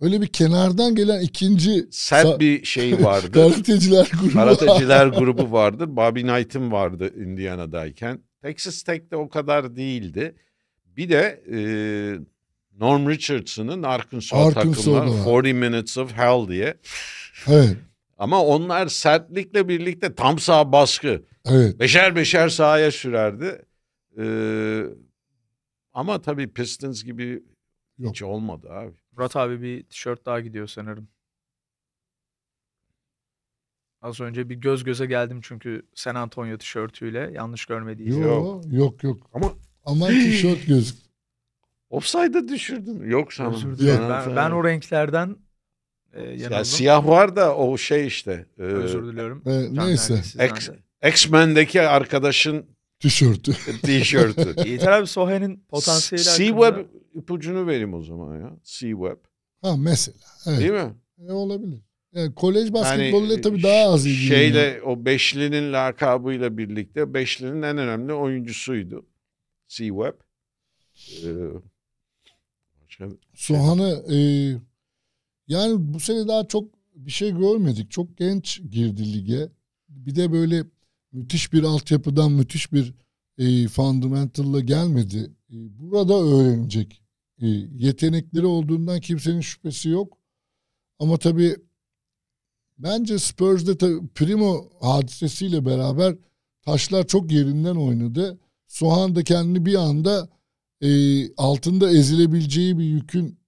öyle bir kenardan gelen ikinci sert bir şey vardı. Karateciler grubu vardır. Bobby Knight'ın vardı Indiana'dayken. Texas Tech'te o kadar değildi. Bir de Norm Richardson'ın Arkansas takımı 40 Minutes of Hell diye. Evet. Ama onlar sertlikle birlikte tam sağ baskı. Evet. Beşer sahaya sürerdi. Ama tabii Pistons gibi yok. Hiç olmadı abi. Murat abi bir tişört daha gidiyor sanırım. Az önce bir göz göze geldim çünkü San Antonio tişörtüyle. Yanlış görmediysem. Yok. Ama tişört gözüküyor. Offside'ı düşürdün. Yok sanırım. Ben o renklerden yanıldım. Siyah var da o şey işte. Özür diliyorum. Neyse. X-Men'deki arkadaşın tişörtü. Yeter abi Sohe'nin potansiyeli hakkında. C-Web ipucunu vereyim o zaman ya. C-Web. Ha mesela. Evet. Değil mi? Olabilir. Yani kolej basketboluyla yani, tabii daha az ilgili. Yani. O beşlinin lakabıyla birlikte beşlinin en önemli oyuncusuydu. C-Web. Sohan'ı yani bu sene daha çok bir şey görmedik. Çok genç girdi lige. Bir de böyle müthiş bir altyapıdan müthiş bir fundamental'la gelmedi. Burada öğrenecek. Yetenekleri olduğundan kimsenin şüphesi yok. Ama tabii Bence Spurs'de Primo hadisesiyle beraber taşlar çok yerinden oynadı. Sohan da kendini bir anda altında ezilebileceği bir yükün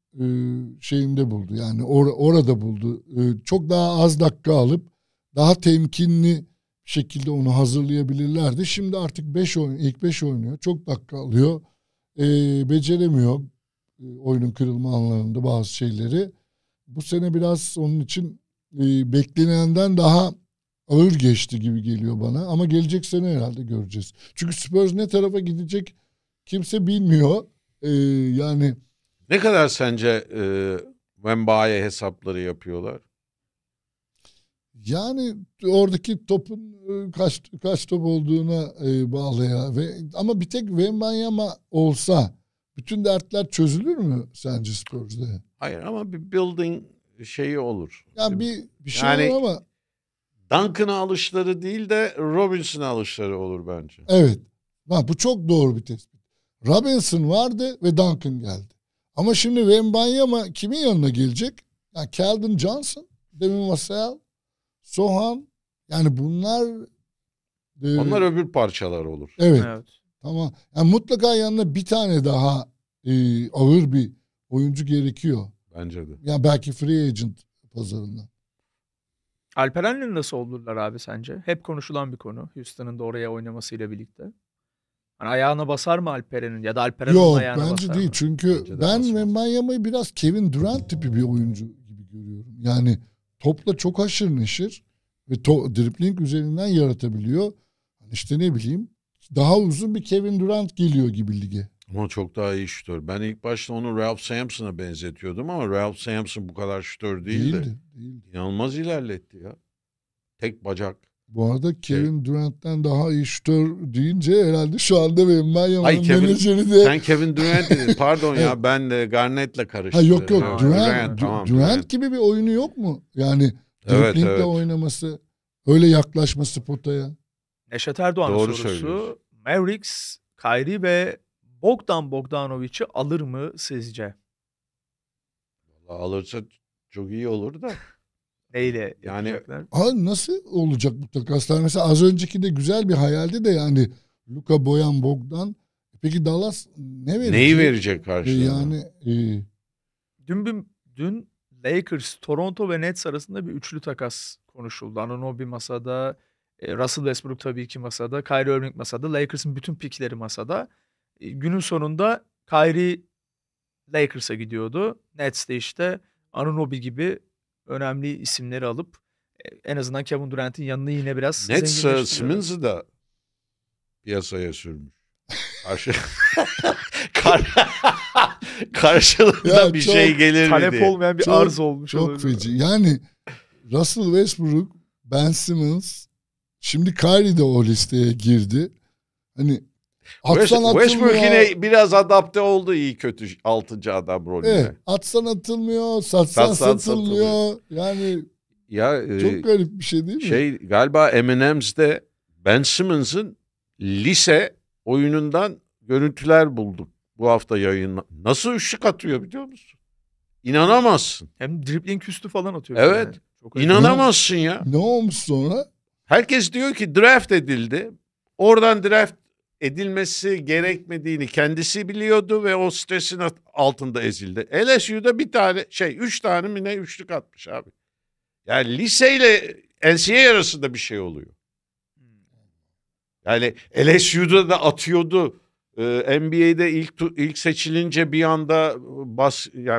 şeyinde buldu. Yani orada buldu. Çok daha az dakika alıp daha temkinli şekilde onu hazırlayabilirlerdi. Şimdi artık ilk 5 oynuyor. Çok dakika alıyor. Beceremiyor oyunun kırılma anlarında bazı şeyleri. Bu sene biraz onun için beklenenden daha ağır geçti gibi geliyor bana. Ama gelecek sene herhalde göreceğiz. Çünkü Spurs ne tarafa gidecek kimse bilmiyor. Yani ne kadar sence Wembanyama hesapları yapıyorlar? Yani oradaki topun kaç top olduğuna bağlı ya. Ama bir tek Wembanyama olsa bütün dertler çözülür mü sence Spurs'da? Hayır ama bir building şeyi olur. Yani bir şey yani, olur ama Duncan'a alışları değil de Robinson'a alışları olur bence. Evet. Ha, bu çok doğru bir tespit. Robinson vardı ve Duncan geldi. Ama şimdi Wembanyama kimin yanına gelecek? Yani Keldon Johnson, Devin Vassell, Sohan, yani bunlar onlar öbür parçalar olur. Evet. Evet. Tamam. Yani mutlaka yanına bir tane daha ağır bir oyuncu gerekiyor. Bence de. Yani belki free agent pazarında. Alperen'le nasıl olurlar abi sence? Hep konuşulan bir konu. Houston'ın da oraya oynamasıyla birlikte. Yani ayağına basar mı Alperen'in ya da Alperen'in ayağına basar mı? Yok bence değil. Çünkü ben Wembanyama'yı biraz Kevin Durant tipi bir oyuncu gibi görüyorum. Yani topla çok aşırı neşir ve dribbling üzerinden yaratabiliyor. İşte ne bileyim daha uzun bir Kevin Durant geliyor gibi lige. Ama çok daha iyi şütör. Ben ilk başta onu Ralph Sampson'a benzetiyordum ama Ralph Sampson bu kadar şütör değildi. İnanılmaz ilerletti ya. Tek bacak. Bu arada Kevin Durant'tan daha iyi şütör deyince herhalde şu anda benim menajeri de... Sen Kevin Durant dedin. Pardon ya ben de Garnett'le karıştırdım. Yok ha, Durant gibi bir oyunu yok mu? Yani dribbling'le oynaması, öyle yaklaşması potaya. Neşet Erdoğan'ın sorusu. Mavericks, Kyrie ve Bogdan Bogdanovic'i alır mı sizce? Vallahi alırsa çok iyi olur da. Neyle yapacaklar? Yani nasıl olacak bu takaslar? Mesela az önceki de güzel bir hayaldi de yani Luka, Boyan, Bogdan. Peki Dallas ne verecek? Neyi verecek karşılığında? Yani dün Lakers, Toronto ve Nets arasında bir üçlü takas konuşuldu. Anunoby masada, Russell Westbrook tabii ki masada, Kyrie Irving masada, Lakers'ın bütün pikleri masada. Günün sonunda Kyrie Lakers'a gidiyordu. Nets de işte Anunoby gibi önemli isimleri alıp en azından Kevin Durant'in yanını yine biraz zenginleştiriyor. Nets Simmons'ı da piyasaya sürmüş. Karşılığında ya bir çok, şey gelir mi talep diye. Olmayan bir çok, arz olmuş. Çok feci. Yani Russell Westbrook, Ben Simmons, şimdi Kyrie de o listeye girdi. Hani Westbrook yine biraz adapte oldu iyi kötü 6. adam rolüne. Evet, atsan atılmıyor, satsan satılmıyor. Yani ya, çok garip bir şey değil mi? Galiba M&M's'de Ben Simmons'ın lise oyunundan görüntüler bulduk bu hafta yayınla. Nasıl ışık atıyor biliyor musun? İnanamazsın. Hem dribbling üstü falan atıyor. Evet. Yani. Çok inanamazsın ya. Ne olmuş sonra? Herkes diyor ki draft edildi. Oradan draft edilmesi gerekmediğini kendisi biliyordu ve o stresin altında ezildi. LSU'da üç tane mi ne üçlük atmış abi. Yani liseyle NCAA arasında bir şey oluyor. Yani LSU'da da atıyordu. NBA'de ilk seçilince bir anda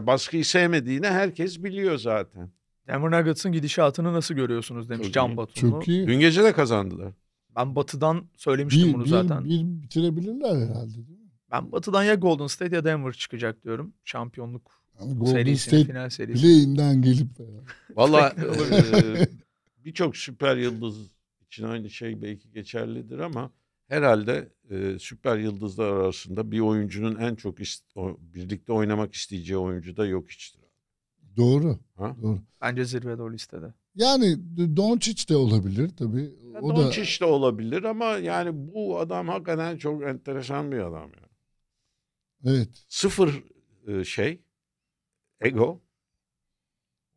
baskıyı sevmediğini herkes biliyor zaten. Denver Nuggets'ın gidişatını nasıl görüyorsunuz demiş Can Batumlu. Dün gece de kazandılar. Ben Batı'dan söylemiştim bunu zaten. Bir bitirebilirler herhalde değil mi? Ben Batı'dan ya Golden State ya Denver çıkacak diyorum. Şampiyonluk yani serisinin final serisi. Bileğinden gelip. Valla birçok süper yıldız için aynı şey belki geçerlidir ama herhalde süper yıldızlar arasında bir oyuncunun en çok birlikte oynamak isteyeceği oyuncu da Jokic'tir. Doğru. Ha? Doğru. Bence zirvede o listede. Yani Doncic de olabilir tabii. Doncic de olabilir ama yani bu adam hakikaten çok enteresan bir adam ya. Yani. Evet. Sıfır ego.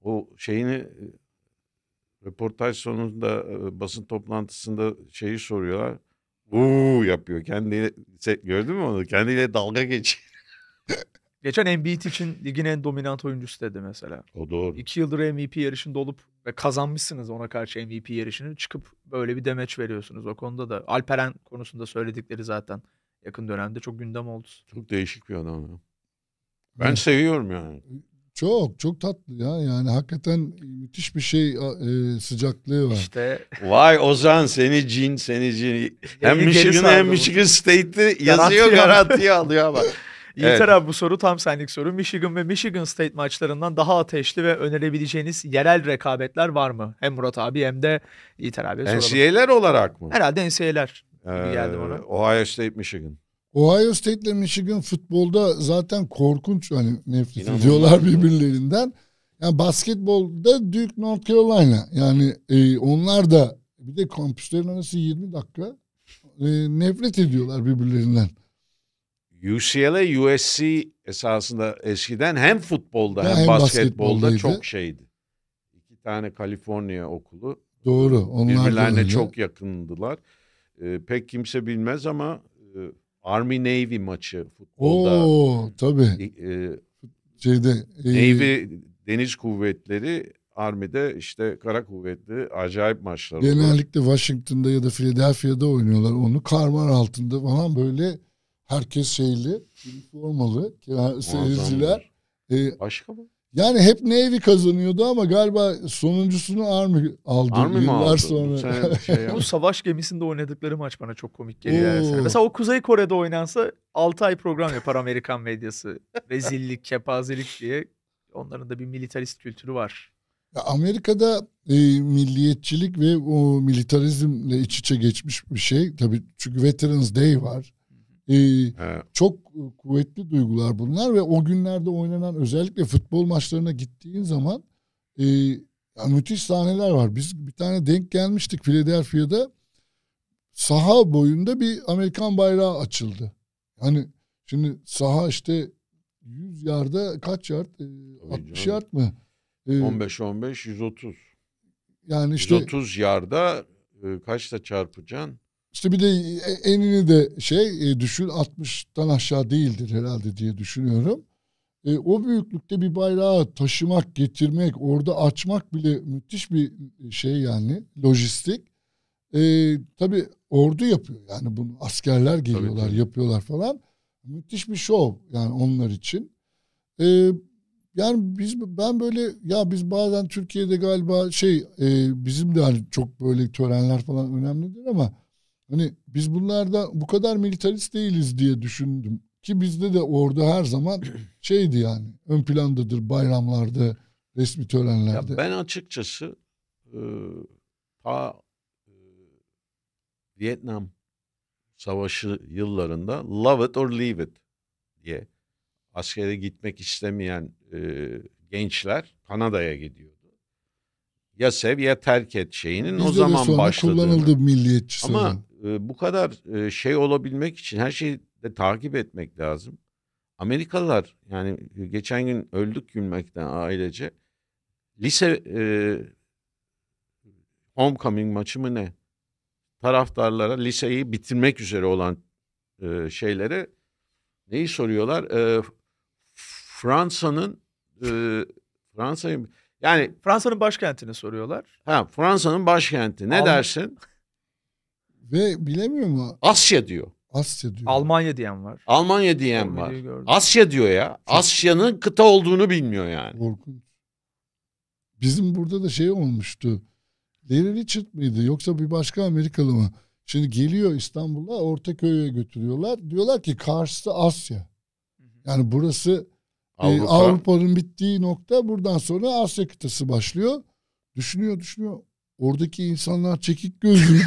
O şeyini Röportaj sonunda basın toplantısında şeyi soruyorlar. Uuu yapıyor. Kendiyle, gördün mü onu? Kendiyle dalga geçiyor. Geçen NBA için ligin en dominant oyuncusu dedi mesela. O doğru. 2 yıldır MVP yarışında olup ve kazanmışsınız ona karşı MVP yarışını. Çıkıp böyle bir demeç veriyorsunuz. O konuda da Alperen konusunda söyledikleri zaten yakın dönemde çok gündem oldu. Çok değişik bir adam ya. Ben evet, seviyorum yani. Çok çok tatlı ya, yani hakikaten müthiş bir şey, sıcaklığı var. İşte vay Ozan seni cin, seni cin. Hem Michigan hem Michigan State'i yazıyor, garantiye alıyor ama. Yiğiter evet, abi bu soru tam senlik soru. Michigan ve Michigan State maçlarından daha ateşli ve önerebileceğiniz yerel rekabetler var mı? Hem Murat abi hem de Yiğiter abi soralım. NCAA'ler olarak mı? Herhalde NCAA'ler gibi geldi bana. Ohio State Michigan. Ohio State ile Michigan futbolda zaten korkunç, hani nefret ediyorlar birbirlerinden. Yani basketbolda Duke, North Carolina. Yani onlar da bir de kampüslerin arası 20 dakika nefret ediyorlar birbirlerinden. UCLA, USC esasında eskiden hem futbolda hem basketbolda çok şeydi. 2 tane Kaliforniya okulu. Doğru. Onlar birbirlerine çok yakındılar. Pek kimse bilmez ama Army Navy maçı futbolda. Oo tabii. Navy Deniz Kuvvetleri, Army'de işte Kara Kuvvetleri, acayip maçlar. Genellikle oldu. Washington'da ya da Philadelphia'da oynuyorlar onu. Karmar altında falan böyle herkes şeyli, üniformalı seyirciler. Başka mı? Yani hep Navy kazanıyordu ama galiba sonuncusunu Army aldı. Army aldı? Sonra. Bu savaş gemisinde oynadıkları maç bana çok komik geliyor. Mesela o Kuzey Kore'de oynansa 6 ay program yapar Amerikan medyası. Rezillik, kepazelik diye. Onların da bir militarist kültürü var. Ya Amerika'da milliyetçilik ve o militarizmle iç içe geçmiş bir şey. Tabii çünkü Veterans Day var. Çok kuvvetli duygular bunlar ve o günlerde oynanan özellikle futbol maçlarına gittiğin zaman yani müthiş sahneler var. Biz bir tane denk gelmiştik Philadelphia'da, saha boyunda bir Amerikan bayrağı açıldı. Hani şimdi saha işte 100 yarda kaç yard? 60 yard mı? 15-15 130. Yani işte 130 yarda kaçta çarpacaksın? İşte bir de enini de şey düşün, 60'tan aşağı değildir herhalde diye düşünüyorum. O büyüklükte bir bayrağı taşımak, getirmek, orada açmak bile müthiş bir şey yani, lojistik. Tabii ordu yapıyor yani bunu, askerler geliyorlar, yapıyorlar falan. Müthiş bir şov yani onlar için. Yani ben böyle ya biz bazen Türkiye'de galiba şey bizim de hani çok böyle törenler falan önemlidir ama hani biz bunlarda bu kadar militarist değiliz diye düşündüm. Ki bizde de orada her zaman şeydi yani, ön plandadır bayramlarda, resmi törenlerde. Ya ben açıkçası Vietnam Savaşı yıllarında love it or leave it diye askere gitmek istemeyen gençler Kanada'ya gidiyor. Ya sev ya terk et şeyinin bizde o zaman başladı. Milliyetçi ama bu kadar şey olabilmek için her şeyi de takip etmek lazım. Amerikalılar yani geçen gün öldük gülmekten ailece. Lise homecoming maçı mı ne? Taraftarlara liseyi bitirmek üzere olan şeylere neyi soruyorlar? Fransa'nın yani Fransa'nın başkentini soruyorlar. Ha, Fransa'nın başkenti. Ne dersin? Ve bilemiyor mu? Asya diyor. Asya diyor. Almanya diyen var. Almanya diyen var. Asya diyor ya. Asya'nın kıta olduğunu bilmiyor yani. Korkunç. Bizim burada da şey olmuştu. Larry Richard mıydı yoksa bir başka Amerikalı mı? Şimdi geliyor İstanbul'a, Ortaköy'e götürüyorlar. Diyorlar ki karşısı Asya. Yani burası Avrupa. Avrupa'nın bittiği nokta, buradan sonra Asya kıtası başlıyor. Düşünüyor. Oradaki insanlar çekik gözlü.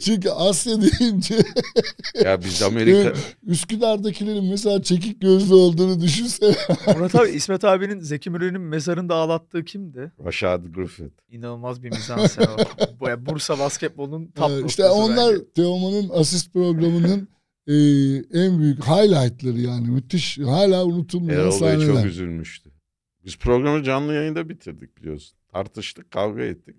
Çünkü Asya deyince. Ya biz Amerika. Üsküdar'dakilerin mesela çekik gözlü olduğunu düşünsene. Murat abi, İsmet abinin Zeki Müren'in mezarında ağlattığı kimdi? Rashad Griffin. İnanılmaz bir mizansen o. Bursa basketbolunun top noktası. İşte onlar bence. Teoman'ın asist programının en büyük highlightları yani, müthiş, hala unutulmayan sahneler. Erol Bey çok üzülmüştü. Biz programı canlı yayında bitirdik biliyorsun. tartıştık, kavga ettik.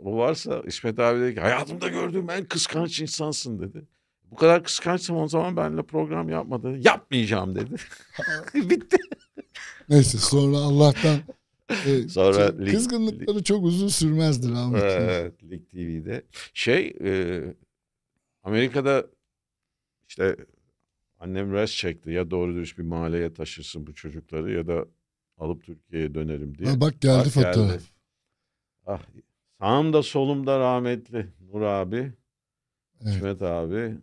O varsa İsmet abi dedi ki hayatımda gördüğüm en kıskanç insansın dedi. Bu kadar kıskançsam o zaman benimle program yapmadı. Yapmayacağım dedi. Bitti. Neyse sonra Allah'tan sonra çok, Lig, kızgınlıkları Lig, çok uzun sürmezdir Ahmet. Evet, Lig TV'de. Amerika'da işte annem res çekti. Ya doğru dürüst bir mahalleye taşırsın bu çocukları ya da alıp Türkiye'ye dönerim diye. Ha, bak geldi fotoğraf. Ah, sağımda solumda rahmetli Nur abi. Evet. İsmet abi.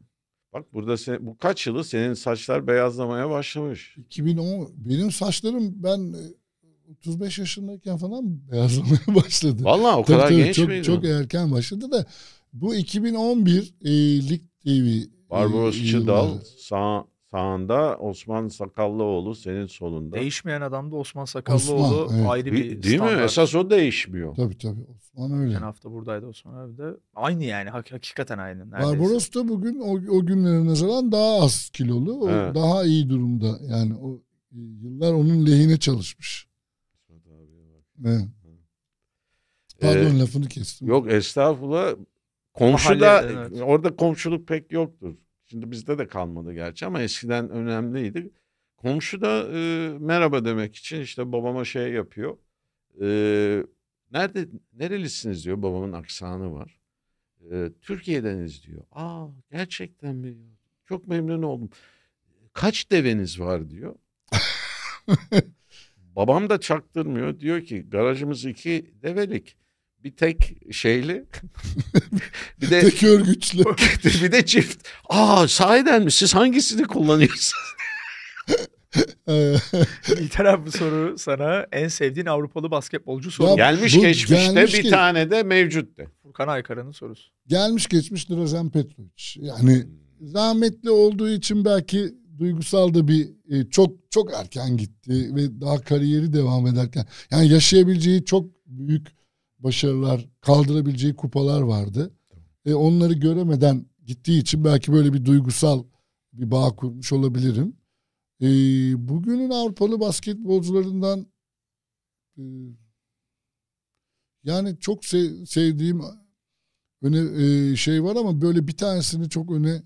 Bak burada sen, bu kaç yılı senin saçlar beyazlamaya başlamış? 2010. Benim saçlarım ben 35 yaşındayken falan beyazlamaya başladı. Vallahi o kadar genç miydi? Çok erken başladı da bu 2011 Lig TV. Barbaros Çıdal sağında, Osman Sakallıoğlu senin solunda. Değişmeyen adam da Osman Sakallıoğlu. Osman, evet. Ayrı bir değil standart. Mi? Esas o değişmiyor. Tabii tabii. Osman öyle. Geçen hafta buradaydı Osman abi de. Aynı yani. Hakikaten aynı. Neredeyse. Barbaros da bugün o günlere nazaran daha az kilolu. O evet. Daha iyi durumda. Yani o yıllar onun lehine çalışmış. Evet. Pardon lafını kestim. Yok estağfurullah. Komşuda evet. Orada komşuluk pek yoktur. Şimdi bizde de kalmadı gerçi ama eskiden önemliydi. Komşu da merhaba demek için işte babama şey yapıyor. Nerelisiniz diyor. Babamın aksanı var. Türkiye'deniz diyor. Aa gerçekten mi? Çok memnun oldum. Kaç deveniz var diyor. Babam da çaktırmıyor. Diyor ki garajımız 2 develik. Bir tek şeyli. Bir de tek örgüçlü. Bir de çift. Aa sahiden mi? Siz hangisini kullanıyorsunuz? İlter abi bu soru sana en sevdiğin Avrupalı basketbolcu soru. Ya, gelmiş geçmişte bir tane de mevcuttu. Furkan Aykaran'ın sorusu. Gelmiş geçmiş Dražen Petrović. Yani zahmetli olduğu için belki duygusal da bir çok erken gitti ve daha kariyeri devam ederken. Yani yaşayabileceği çok büyük başarılar, kaldırabileceği kupalar vardı. Onları göremeden gittiği için belki böyle bir duygusal bir bağ kurmuş olabilirim. Bugünün Avrupalı basketbolcularından yani çok sevdiğim öne şey var ama böyle bir tanesini çok öne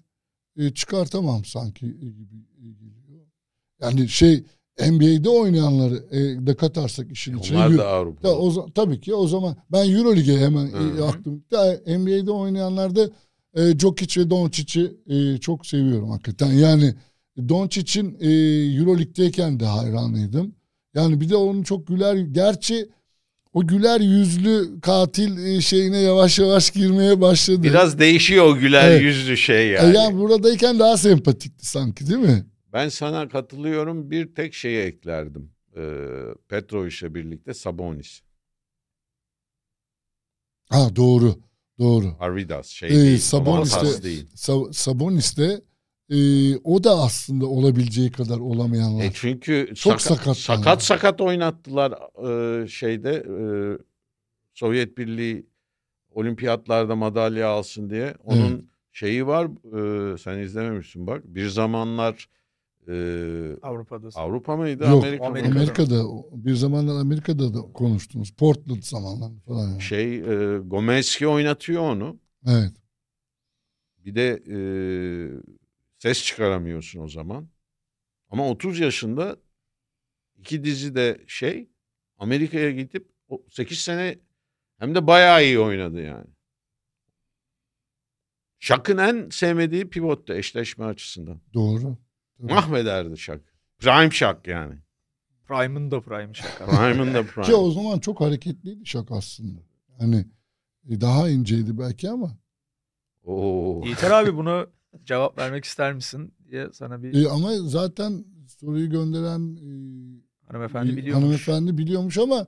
çıkartamam sanki gibi. Yani şey NBA'de oynayanları da katarsak işin içine. Onlar da Avrupa. Tabii ki o zaman ben Euroleague'e hemen aklım. NBA'de oynayanlarda Jokic ve Doncic'i çok seviyorum hakikaten. Yani Doncic'in Euroleague'deyken de hayranıydım. Yani bir de onun çok gerçi o güler yüzlü katil şeyine yavaş yavaş girmeye başladı. Biraz değişiyor o güler yüzlü şey yani. Yani buradayken daha sempatikti sanki değil mi? Ben sana katılıyorum, bir tek şeye eklerdim. Petrović'le birlikte Sabonis. Ha doğru. Doğru. Arvidas şey değil. Sabonis de o da aslında olabileceği kadar olamayanlar. Çünkü çok sakat oynattılar Sovyet Birliği olimpiyatlarda madalya alsın diye. Onun şeyi var. Sen izlememişsin bak. Bir zamanlar Avrupa mıydı? Yok, Amerika'da. Bir zamanlar Amerika'da da konuştunuz. Portland zamanları falan. Yani. Gomezki oynatıyor onu. Evet. Bir de ses çıkaramıyorsun o zaman. Ama 30 yaşında 2 dizide Amerika'ya gidip 8 sene hem de bayağı iyi oynadı yani. Şak'ın en sevmediği pivotta eşleşme açısından. Doğru. Mahvederdi Şak. Prime Şak yani. Prime'ın da prime Şak. Prime'ın da prime. Ki o zaman çok hareketliydi Şak aslında. Hani daha inceydi belki ama. Yiğiter abi buna cevap vermek ister misin diye sana bir... ama zaten soruyu gönderen hanımefendi biliyormuş ama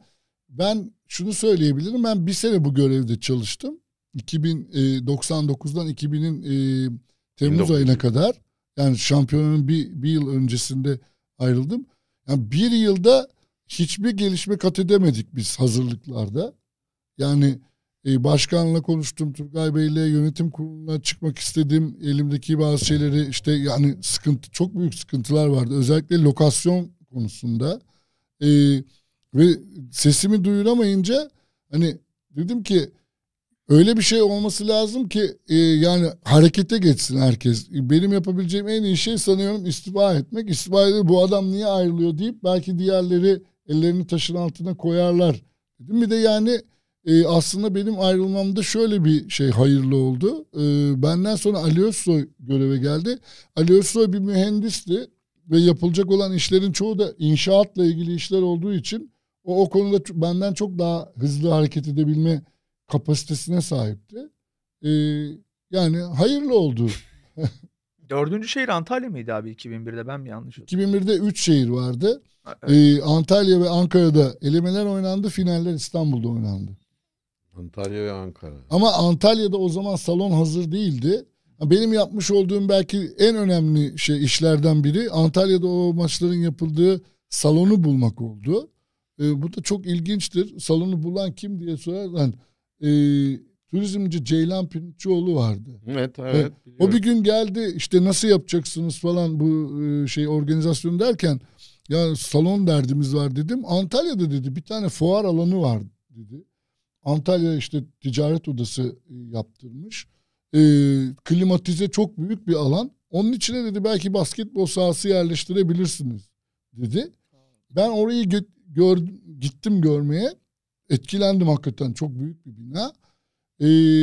ben şunu söyleyebilirim. Ben 1 sene bu görevde çalıştım. 99'dan 2000'in Temmuz ayına kadar. Yani şampiyonun bir yıl öncesinde ayrıldım. Yani 1 yılda hiçbir gelişme kat edemedik biz hazırlıklarda. Yani başkanla konuştum, Turgay Bey'le yönetim kuruluna çıkmak istedim. Elimdeki bazı şeyleri yani çok büyük sıkıntılar vardı. Özellikle lokasyon konusunda. Ve sesimi duyuramayınca hani dedim ki öyle bir şey olması lazım ki yani harekete geçsin herkes. Benim yapabileceğim en iyi şey sanıyorum istifa etmek. İstifa edip bu adam niye ayrılıyor deyip belki diğerleri ellerini taşın altına koyarlar dedim. Bir de yani aslında benim ayrılmamda şöyle bir şey hayırlı oldu. Benden sonra Ali Özsoy göreve geldi. Ali Özsoy bir mühendisti ve yapılacak olan işlerin çoğu da inşaatla ilgili işler olduğu için o konuda benden çok daha hızlı hareket edebilme kapasitesine sahipti. Yani hayırlı oldu. Dördüncü şehir Antalya mıydı abi 2001'de, ben mi yanlış hatırlıyorum? 2001'de 3 şehir vardı. Evet. Antalya ve Ankara'da elemeler oynandı, finaller İstanbul'da oynandı. Antalya ve Ankara. Ama Antalya'da o zaman salon hazır değildi. Benim yapmış olduğum belki en önemli şey işlerden biri Antalya'da o maçların yapıldığı salonu bulmak oldu. Bu da çok ilginçtir. Salonu bulan kim diye sorarsan turizmci Ceylan Pirinçoğlu vardı. Evet, evet. O bir gün geldi işte nasıl yapacaksınız falan bu şey organizasyon derken ya salon derdimiz var dedim. Antalya'da dedi bir tane fuar alanı var dedi. Antalya işte ticaret odası yaptırmış. Klimatize çok büyük bir alan. Onun içine dedi belki basketbol sahası yerleştirebilirsiniz dedi. Ben orayı gittim görmeye. Etkilendim hakikaten. Çok büyük bir bina.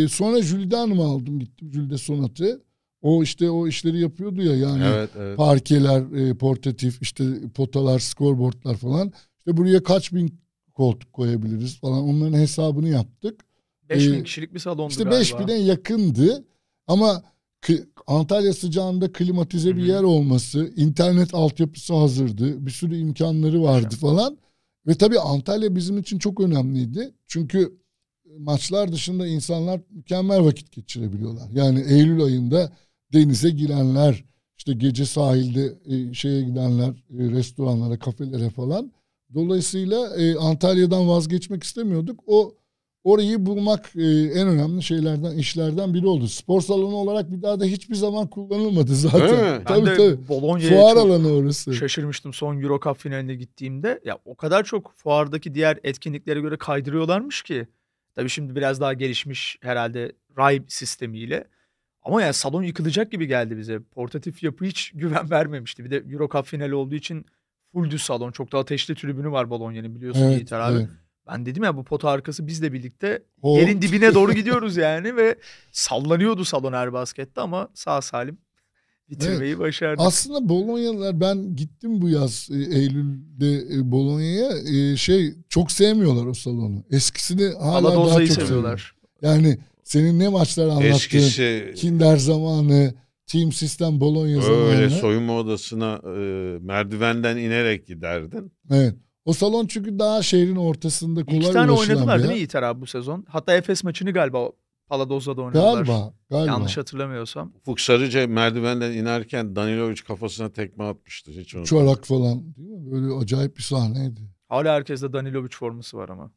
Sonra Jülide Hanım'ı aldım gittim. Jülide Sonat'ı. O işte o işleri yapıyordu ya yani. Evet, evet. Parkeler, portatif, işte potalar, scoreboardlar falan. İşte buraya kaç bin koltuk koyabiliriz falan. Onların hesabını yaptık. 5.000 kişilik bir salondu işte galiba. İşte 5.000'e yakındı. Ama Antalya sıcağında klimatize bir yer olması, internet altyapısı hazırdı. Bir sürü imkanları vardı falan. Ve tabii Antalya bizim için çok önemliydi. Çünkü maçlar dışında insanlar mükemmel vakit geçirebiliyorlar. Yani Eylül ayında denize girenler, işte gece sahilde şeye gidenler, restoranlara, kafelere falan. Dolayısıyla Antalya'dan vazgeçmek istemiyorduk. Orayı bulmak en önemli şeylerden, işlerden biri oldu. Spor salonu olarak bir daha da hiçbir zaman kullanılmadı zaten. Tabii. Bologna'ya fuar alanı orası. Şaşırmıştım son Euro Cup finaline gittiğimde. Ya o kadar çok fuardaki diğer etkinliklere göre kaydırıyorlarmış ki. Tabii şimdi biraz daha gelişmiş herhalde RAI sistemiyle. Ama yani salon yıkılacak gibi geldi bize. Portatif yapı hiç güven vermemişti. Bir de Euro Cup finali olduğu için full düz salon. Çok da ateşli tribünü var Bologna'nın biliyorsun Yiğiter abi. Evet. Ben dedim ya bu pota arkası bizle birlikte yerin dibine doğru gidiyoruz yani ve sallanıyordu salon her baskette ama sağ salim bitirmeyi başardık. Aslında Bolonyalılar, ben gittim bu yaz Eylül'de Bolonya'ya, çok sevmiyorlar o salonu. Eskisini hala daha çok seviyorlar. Yani senin ne maçlar anlattığın, Kinder zamanı, Team System Bologna zamanı. Öyle soyunma odasına merdivenden inerek giderdin. Evet. O salon çünkü daha şehrin ortasında kolay ulaşılan bir yer. 2 tane oynadılar değil mi Yiğiter abi bu sezon? Hatta Efes maçını galiba Paladoz'da oynadılar. Galiba. Yanlış hatırlamıyorsam. Ufuk Sarıca merdivenden inerken Danilovic kafasına tekme atmıştı. Hiç unutmadım. Çorak falan değil mi? Böyle acayip bir sahneydi. Hala herkeste Danilovic forması var ama.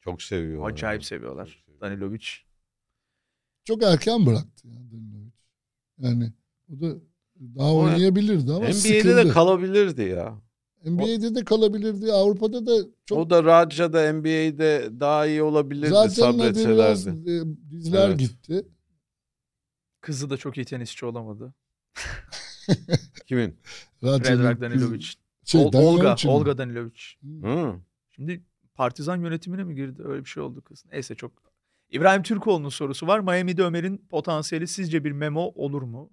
Çok seviyorlar. Acayip seviyorlar. Danilovic. Çok erken bıraktı Danilovic. Yani o da daha oynayabilirdi ama sıkıldı. NBA'de de kalabilirdi ya. NBA'de de kalabilirdi. Avrupa'da da çok... O da Raja'da NBA'de daha iyi olabilirdi. Zaten biraz dizler gitti. Kızı da çok iyi tenisçi olamadı. Kimin? Predrag Danilovic. Olga Danilovic. Şimdi Partizan yönetimine mi girdi? Öyle bir şey oldu kız. Neyse çok... İbrahim Türkoğlu'nun sorusu var. Miami'de Ömer'in potansiyeli sizce bir Memo olur mu?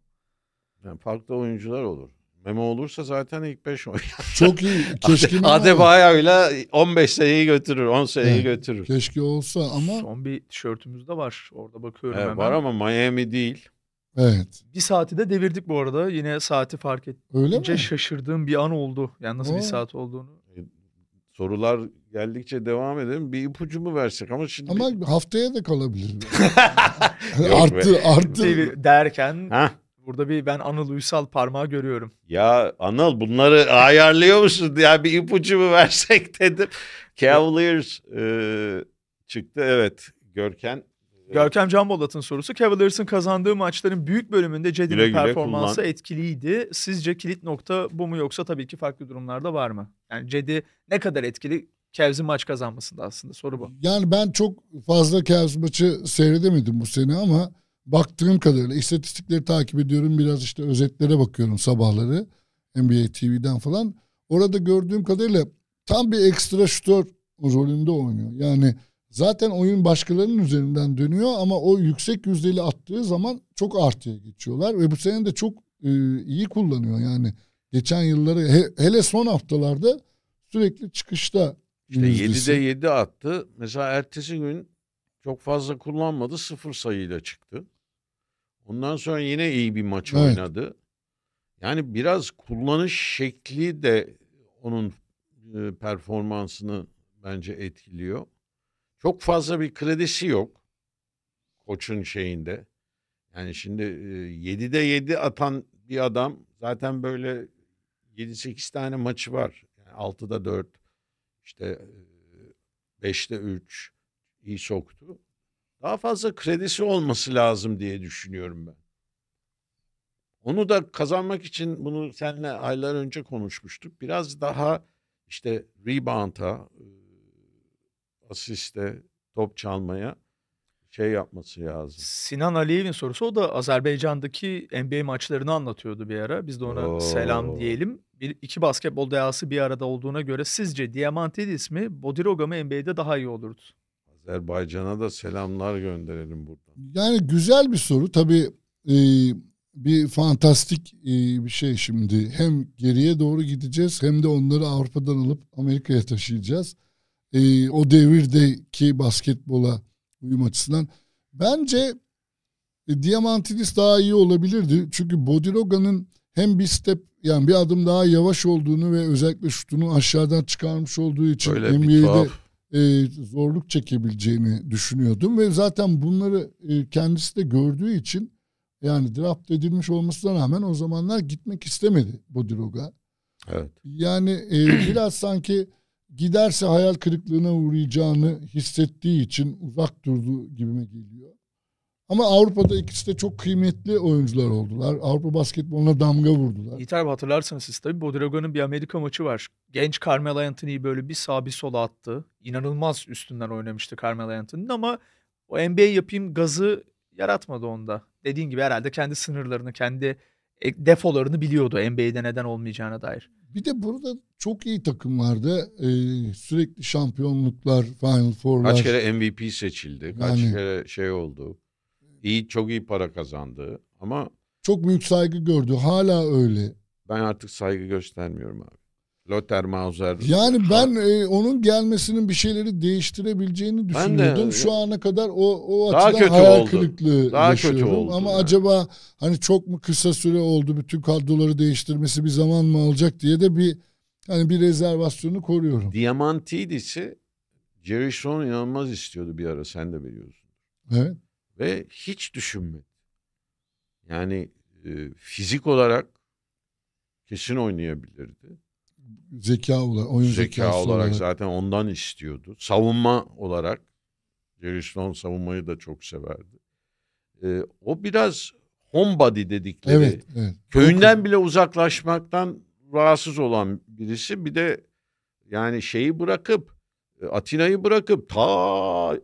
Yani farklı oyuncular olur. Memo olursa zaten ilk 5 oynar. Çok iyi. Keşke Adebayo'yla 15 seneyi götürür, 10 seneyi götürür. Keşke olsa ama... Son bir tişörtümüz de var. Orada bakıyorum hemen. Var ama Miami değil. Evet. Bir saati de devirdik bu arada. Yine saati fark edince şaşırdığım bir an oldu. Yani nasıl bir saat olduğunu. Sorular geldikçe devam edelim. Bir ipucu mu versek ama şimdi... Ama haftaya da kalabilir. arttı. Derken... Burada ben Anıl Uysal parmağı görüyorum. Ya Anıl bunları ayarlıyor musun? Ya bir ipucu mu versek dedim. Cavaliers çıktı. Evet. Görkem Canbolat'ın sorusu. Cavaliers'ın kazandığı maçların büyük bölümünde Cedi'nin performansı etkiliydi. Sizce kilit nokta bu mu yoksa tabii ki farklı durumlarda var mı? Yani Cedi ne kadar etkili Cavs'in maç kazanmasında aslında soru bu. Yani ben çok fazla Cavs maçı seyredemedim bu sene ama baktığım kadarıyla istatistikleri takip ediyorum. Biraz işte özetlere bakıyorum sabahları. NBA TV'den falan. Orada gördüğüm kadarıyla tam bir ekstra şutör rolünde oynuyor. Yani zaten oyun başkalarının üzerinden dönüyor ama o yüksek yüzdeli attığı zaman çok artıya geçiyorlar. Ve bu sene de çok iyi kullanıyor. Yani geçen yılları hele son haftalarda sürekli çıkışta. İşte 7'de 7 attı. Mesela ertesi gün çok fazla kullanmadı. 0 sayıyla çıktı. Ondan sonra yine iyi bir maç oynadı. Yani biraz kullanış şekli de onun performansını bence etkiliyor. Çok fazla bir kredisi yok koçun şeyinde. Yani şimdi 7'de 7 atan bir adam zaten böyle 7-8 tane maçı var. Yani 6'da 4, işte 5'te 3 iyi soktu. Daha fazla kredisi olması lazım diye düşünüyorum ben. Onu da kazanmak için bunu seninle aylar önce konuşmuştuk. Biraz daha işte rebound'a, asiste, top çalmaya şey yapması lazım. Sinan Aliyev'in sorusu, o da Azerbaycan'daki NBA maçlarını anlatıyordu bir ara. Biz de ona selam diyelim. İki basketbol dehası bir arada olduğuna göre sizce Diamantidis mi, Bodiroga mı NBA'de daha iyi olurdu? Azerbaycan'a da selamlar gönderelim buradan. Yani güzel bir soru. Tabii bir fantastik bir şey şimdi. Hem geriye doğru gideceğiz hem de onları Avrupa'dan alıp Amerika'ya taşıyacağız. O devirdeki basketbola uyum açısından. Bence Diamantidis daha iyi olabilirdi. Çünkü Bodiroga'nın hem bir step, yani bir adım daha yavaş olduğunu ve özellikle şutunu aşağıdan çıkarmış olduğu için NBA'de zorluk çekebileceğini düşünüyordum. Ve zaten bunları kendisi de gördüğü için, yani draft edilmiş olmasına rağmen o zamanlar gitmek istemedi Bodiroga. Evet. Yani biraz sanki giderse hayal kırıklığına uğrayacağını hissettiği için uzak durduğu gibime geliyor. Ama Avrupa'da ikisi de çok kıymetli oyuncular oldular. Avrupa basketboluna damga vurdular. Yeter mi, hatırlarsanız siz tabii Bodiroga'nın bir Amerika maçı var. Genç Carmelo Anthony'yi böyle bir sağa bir sola attı. İnanılmaz üstünden oynamıştı Carmelo Anthony'nin ama o NBA yapayım gazı yaratmadı onda. Dediğin gibi herhalde kendi sınırlarını, kendi defolarını biliyordu NBA'de neden olmayacağına dair. Bir de burada çok iyi takımlarda sürekli şampiyonluklar, Final Four'lar. Kaç kere MVP seçildi, kaç kere şey oldu. İyi, çok iyi para kazandı ama... Çok büyük saygı gördü, hala öyle. Ben artık saygı göstermiyorum abi. Lothar Mauser... Yani ben onun gelmesinin bir şeyleri değiştirebileceğini düşünüyordum. De, şu ana kadar o açıdan hayal kırıklığı yaşıyorum. Ama yani acaba hani çok mu kısa süre oldu, bütün kadroları değiştirmesi bir zaman mı alacak diye de bir rezervasyonu koruyorum. Diamantidis'i Jerison inanılmaz istiyordu bir ara, sen de biliyorsun. Evet. Ve hiç düşünmedi. Yani fizik olarak kesin oynayabilirdi. Zeka olarak zaten ondan istiyordu. Savunma olarak Jerison savunmayı da çok severdi. O biraz homebody dedikleri. Evet, evet. Köyünden bile uzaklaşmaktan rahatsız olan birisi. Bir de yani şeyi bırakıp, Atina'yı bırakıp ta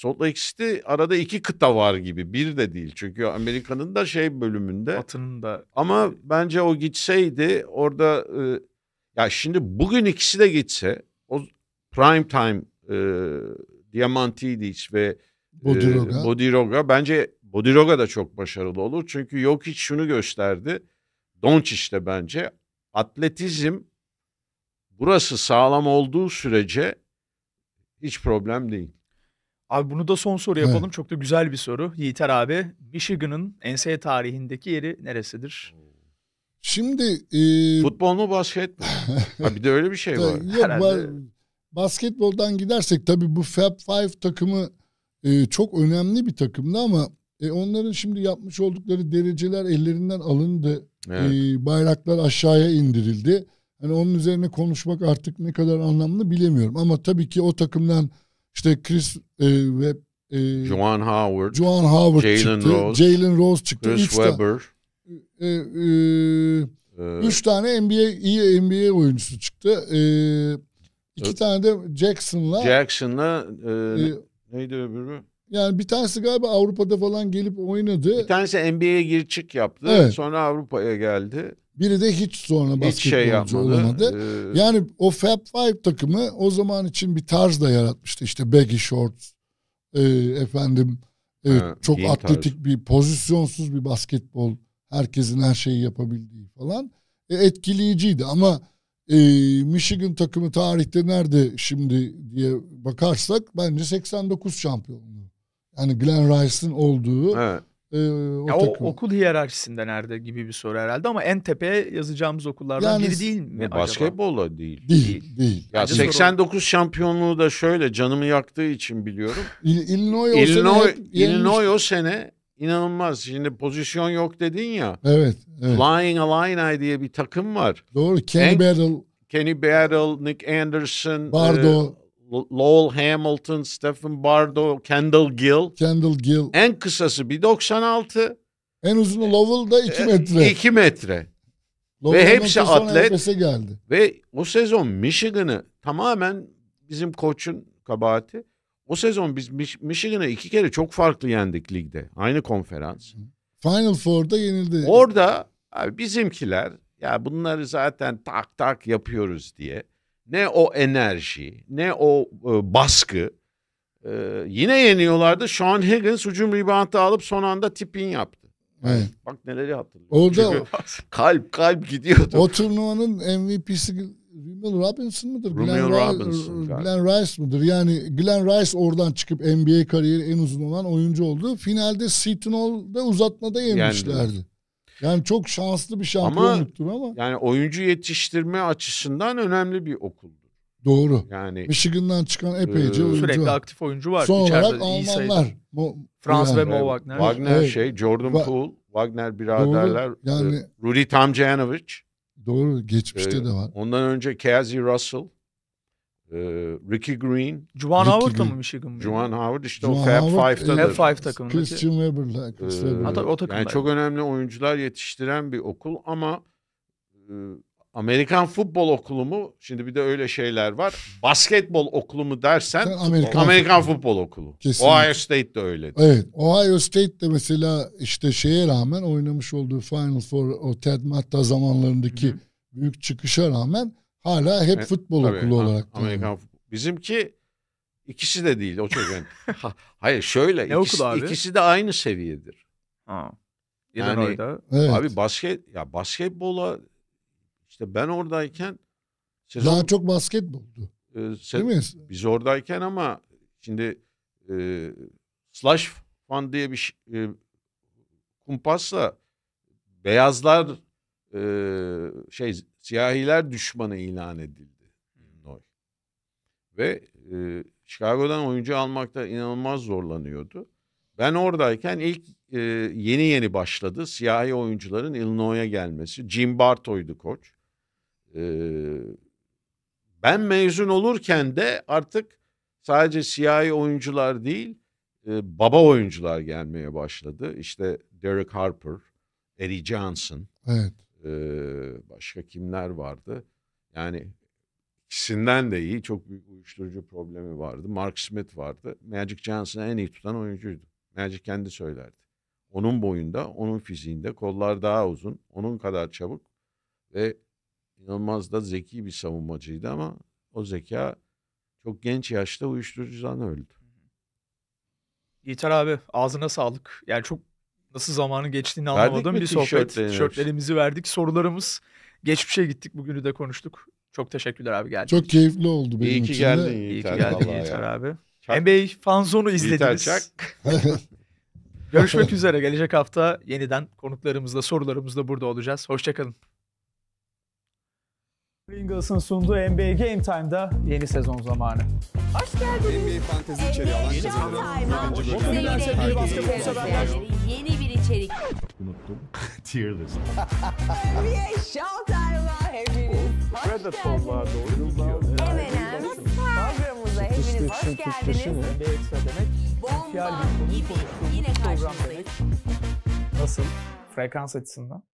Salt Lake City arada iki kıta var gibi, bir de değil. Çünkü Amerika'nın da şey bölümünde. Batının da. Ama bence o gitseydi orada ya şimdi bugün ikisi de gitse o prime time Diamantidis ve Bodiroga, bence Bodiroga da çok başarılı olur. Çünkü Jokic şunu gösterdi. Doncic de bence atletizm burası sağlam olduğu sürece hiç problem değil. Abi bunu da son soru yapalım. Evet. Çok da güzel bir soru. Yiğiter abi, Michigan'ın NCAA tarihindeki yeri neresidir? Şimdi... Futbol mu, basket mi? Bir de öyle bir şey var. Yok, herhalde... Basketboldan gidersek tabii bu Fab Five takımı çok önemli bir takımdı ama onların şimdi yapmış oldukları dereceler ellerinden alındı. Evet. Bayraklar aşağıya indirildi. Hani onun üzerine konuşmak artık ne kadar anlamlı bilemiyorum. Ama tabii ki o takımdan İşte Chris ve Juwan Howard çıktı. Jalen Rose çıktı. Chris Webber. Üç tane NBA oyuncusu çıktı. İki tane de Jackson'la neydi öbürü? Yani bir tanesi galiba Avrupa'da falan gelip oynadı. Bir tanesi NBA'ye gir çık yaptı. Evet. Sonra Avrupa'ya geldi. Biri de hiç sonra basketbolcu olamadı. Yani o Fab Five takımı o zaman için bir tarz da yaratmıştı. İşte baggy shorts, çok atletik tarz, bir pozisyonsuz bir basketbol. Herkesin her şeyi yapabildiği falan. Etkileyiciydi ama Michigan takımı tarihte nerede şimdi diye bakarsak bence 89 şampiyonluğu. Yani Glenn Rice'ın olduğu o okul hiyerarşisinde nerede gibi bir soru herhalde ama en tepeye yazacağımız okullardan yani, biri değil mi acaba? Basketbolla değil. Ya 89 şampiyonluğu da şöyle canımı yaktığı için biliyorum. Illinois o sene İnanılmaz. Şimdi pozisyon yok dedin ya. Evet. Flying Illini diye bir takım var. Doğru. Kenny Battle, Nick Anderson, Bardo, Lowell Hamilton, Stephen Bardo, Kendall Gill. En kısası 1.96. En uzunu Lowell'da 2 metre. 2 metre. Lowell ve hepsi atlet. Geldi. Ve o sezon Michigan'ı tamamen bizim koçun kabahati. O sezon biz Michigan'ı 2 kere çok farklı yendik ligde. Aynı konferans. Final Four'da yenildi. Orada abi bizimkiler ya bunları zaten tak yapıyoruz diye. Ne o enerji, ne o baskı. Yine yeniyorlardı. Sean Higgins hücum ribantı alıp son anda tip-in yaptı. Evet. Bak neleri hatırlıyorum. Orada kalp gidiyordu. O turnuvanın MVP'si... Romeo Robinson mıdır? Glenn Rice mıdır? Yani Glenn Rice oradan çıkıp NBA kariyeri en uzun olan oyuncu oldu. Finalde Seton Hall'da uzatmada yemişlerdi. Yani çok şanslı bir şampiyonluktur ama. Yani oyuncu yetiştirme açısından önemli bir okuldu. Doğru. Yani Michigan'dan çıkan epeyce oyuncu sürekli var. Aktif oyuncu var. Son olarak Almanlar. Frans ve Mo Wagner. Jordan Poole, Wagner biraderler. Yani, Rudy Tomjanovich. Doğru, geçmişte de var. Ondan önce Casey Russell, Ricky Green. Juwan Howard'la mı Michigan? Juwan Howard işte o Fab Five'dadır. Fab Five takımındaki. Christian Weber'la. Yani çok önemli oyuncular yetiştiren bir okul ama Amerikan futbol okulu mu? Şimdi bir de öyle şeyler var. Basketbol okulu mu dersen Amerikan futbol okulu. Kesinlikle. Ohio State de öyle. Evet. Ohio State de mesela işte şeye rağmen oynamış olduğu Final Four, o Ted Matta zamanlarındaki büyük çıkışa rağmen hala hep futbol okulu olarak. Amerikan futbol. Bizimki ikisi de değil. O çok önemli. Hayır şöyle. İkisi de aynı seviyedir. Ha. Yani abi basketbola İşte ben oradayken sezon, daha çok basketboldu. Biz oradayken ama şimdi Slash Fund diye bir kumpasla beyazlar siyahiler düşmanı ilan edildi. Ve Chicago'dan oyuncu almakta inanılmaz zorlanıyordu. Ben oradayken ilk yeni başladı. Siyahi oyuncuların Illinois'a gelmesi. Jim Barto'ydu koç. Ben mezun olurken de artık sadece siyahi oyuncular değil, baba oyuncular gelmeye başladı. İşte Derek Harper, Eddie Johnson, başka kimler vardı? Yani ikisinden de iyi, çok büyük uyuşturucu problemi vardı. Mark Smith vardı. Magic Johnson'ı en iyi tutan oyuncuydu. Magic kendi söylerdi. Onun boyunda, onun fiziğinde, kollar daha uzun, onun kadar çabuk ve İnanılmaz da zeki bir savunmacıydı ama o zeka çok genç yaşta uyuşturucudan öldü. Yiğiter abi ağzına sağlık. Yani çok nasıl zamanın geçtiğini anlamadım. Bir sohbet. Tişörtlerimizi verdik. Sorularımız geçmişe gittik. Bugünü de konuştuk. Çok teşekkürler abi geldiğiniz için. Çok keyifli oldu benim için. İyi ki geldin Yiğiter abi. NBA Fanzone'u izlediniz. Görüşmek üzere. Gelecek hafta yeniden konuklarımızla sorularımızla burada olacağız. Hoşçakalın. Ringles'ın sunduğu NBA Game Time'da yeni sezon zamanı. Hoş geldiniz. NBA Fantezi içeriği alan yeni bir içerik. Unuttum. Tier list. NBA Showtime'a hepiniz Predator'lar doğru gidiyor. Programımıza hepiniz hoş geldiniz. Bomba gibi yine karşınızdayız. Nasıl? Frekans açısından.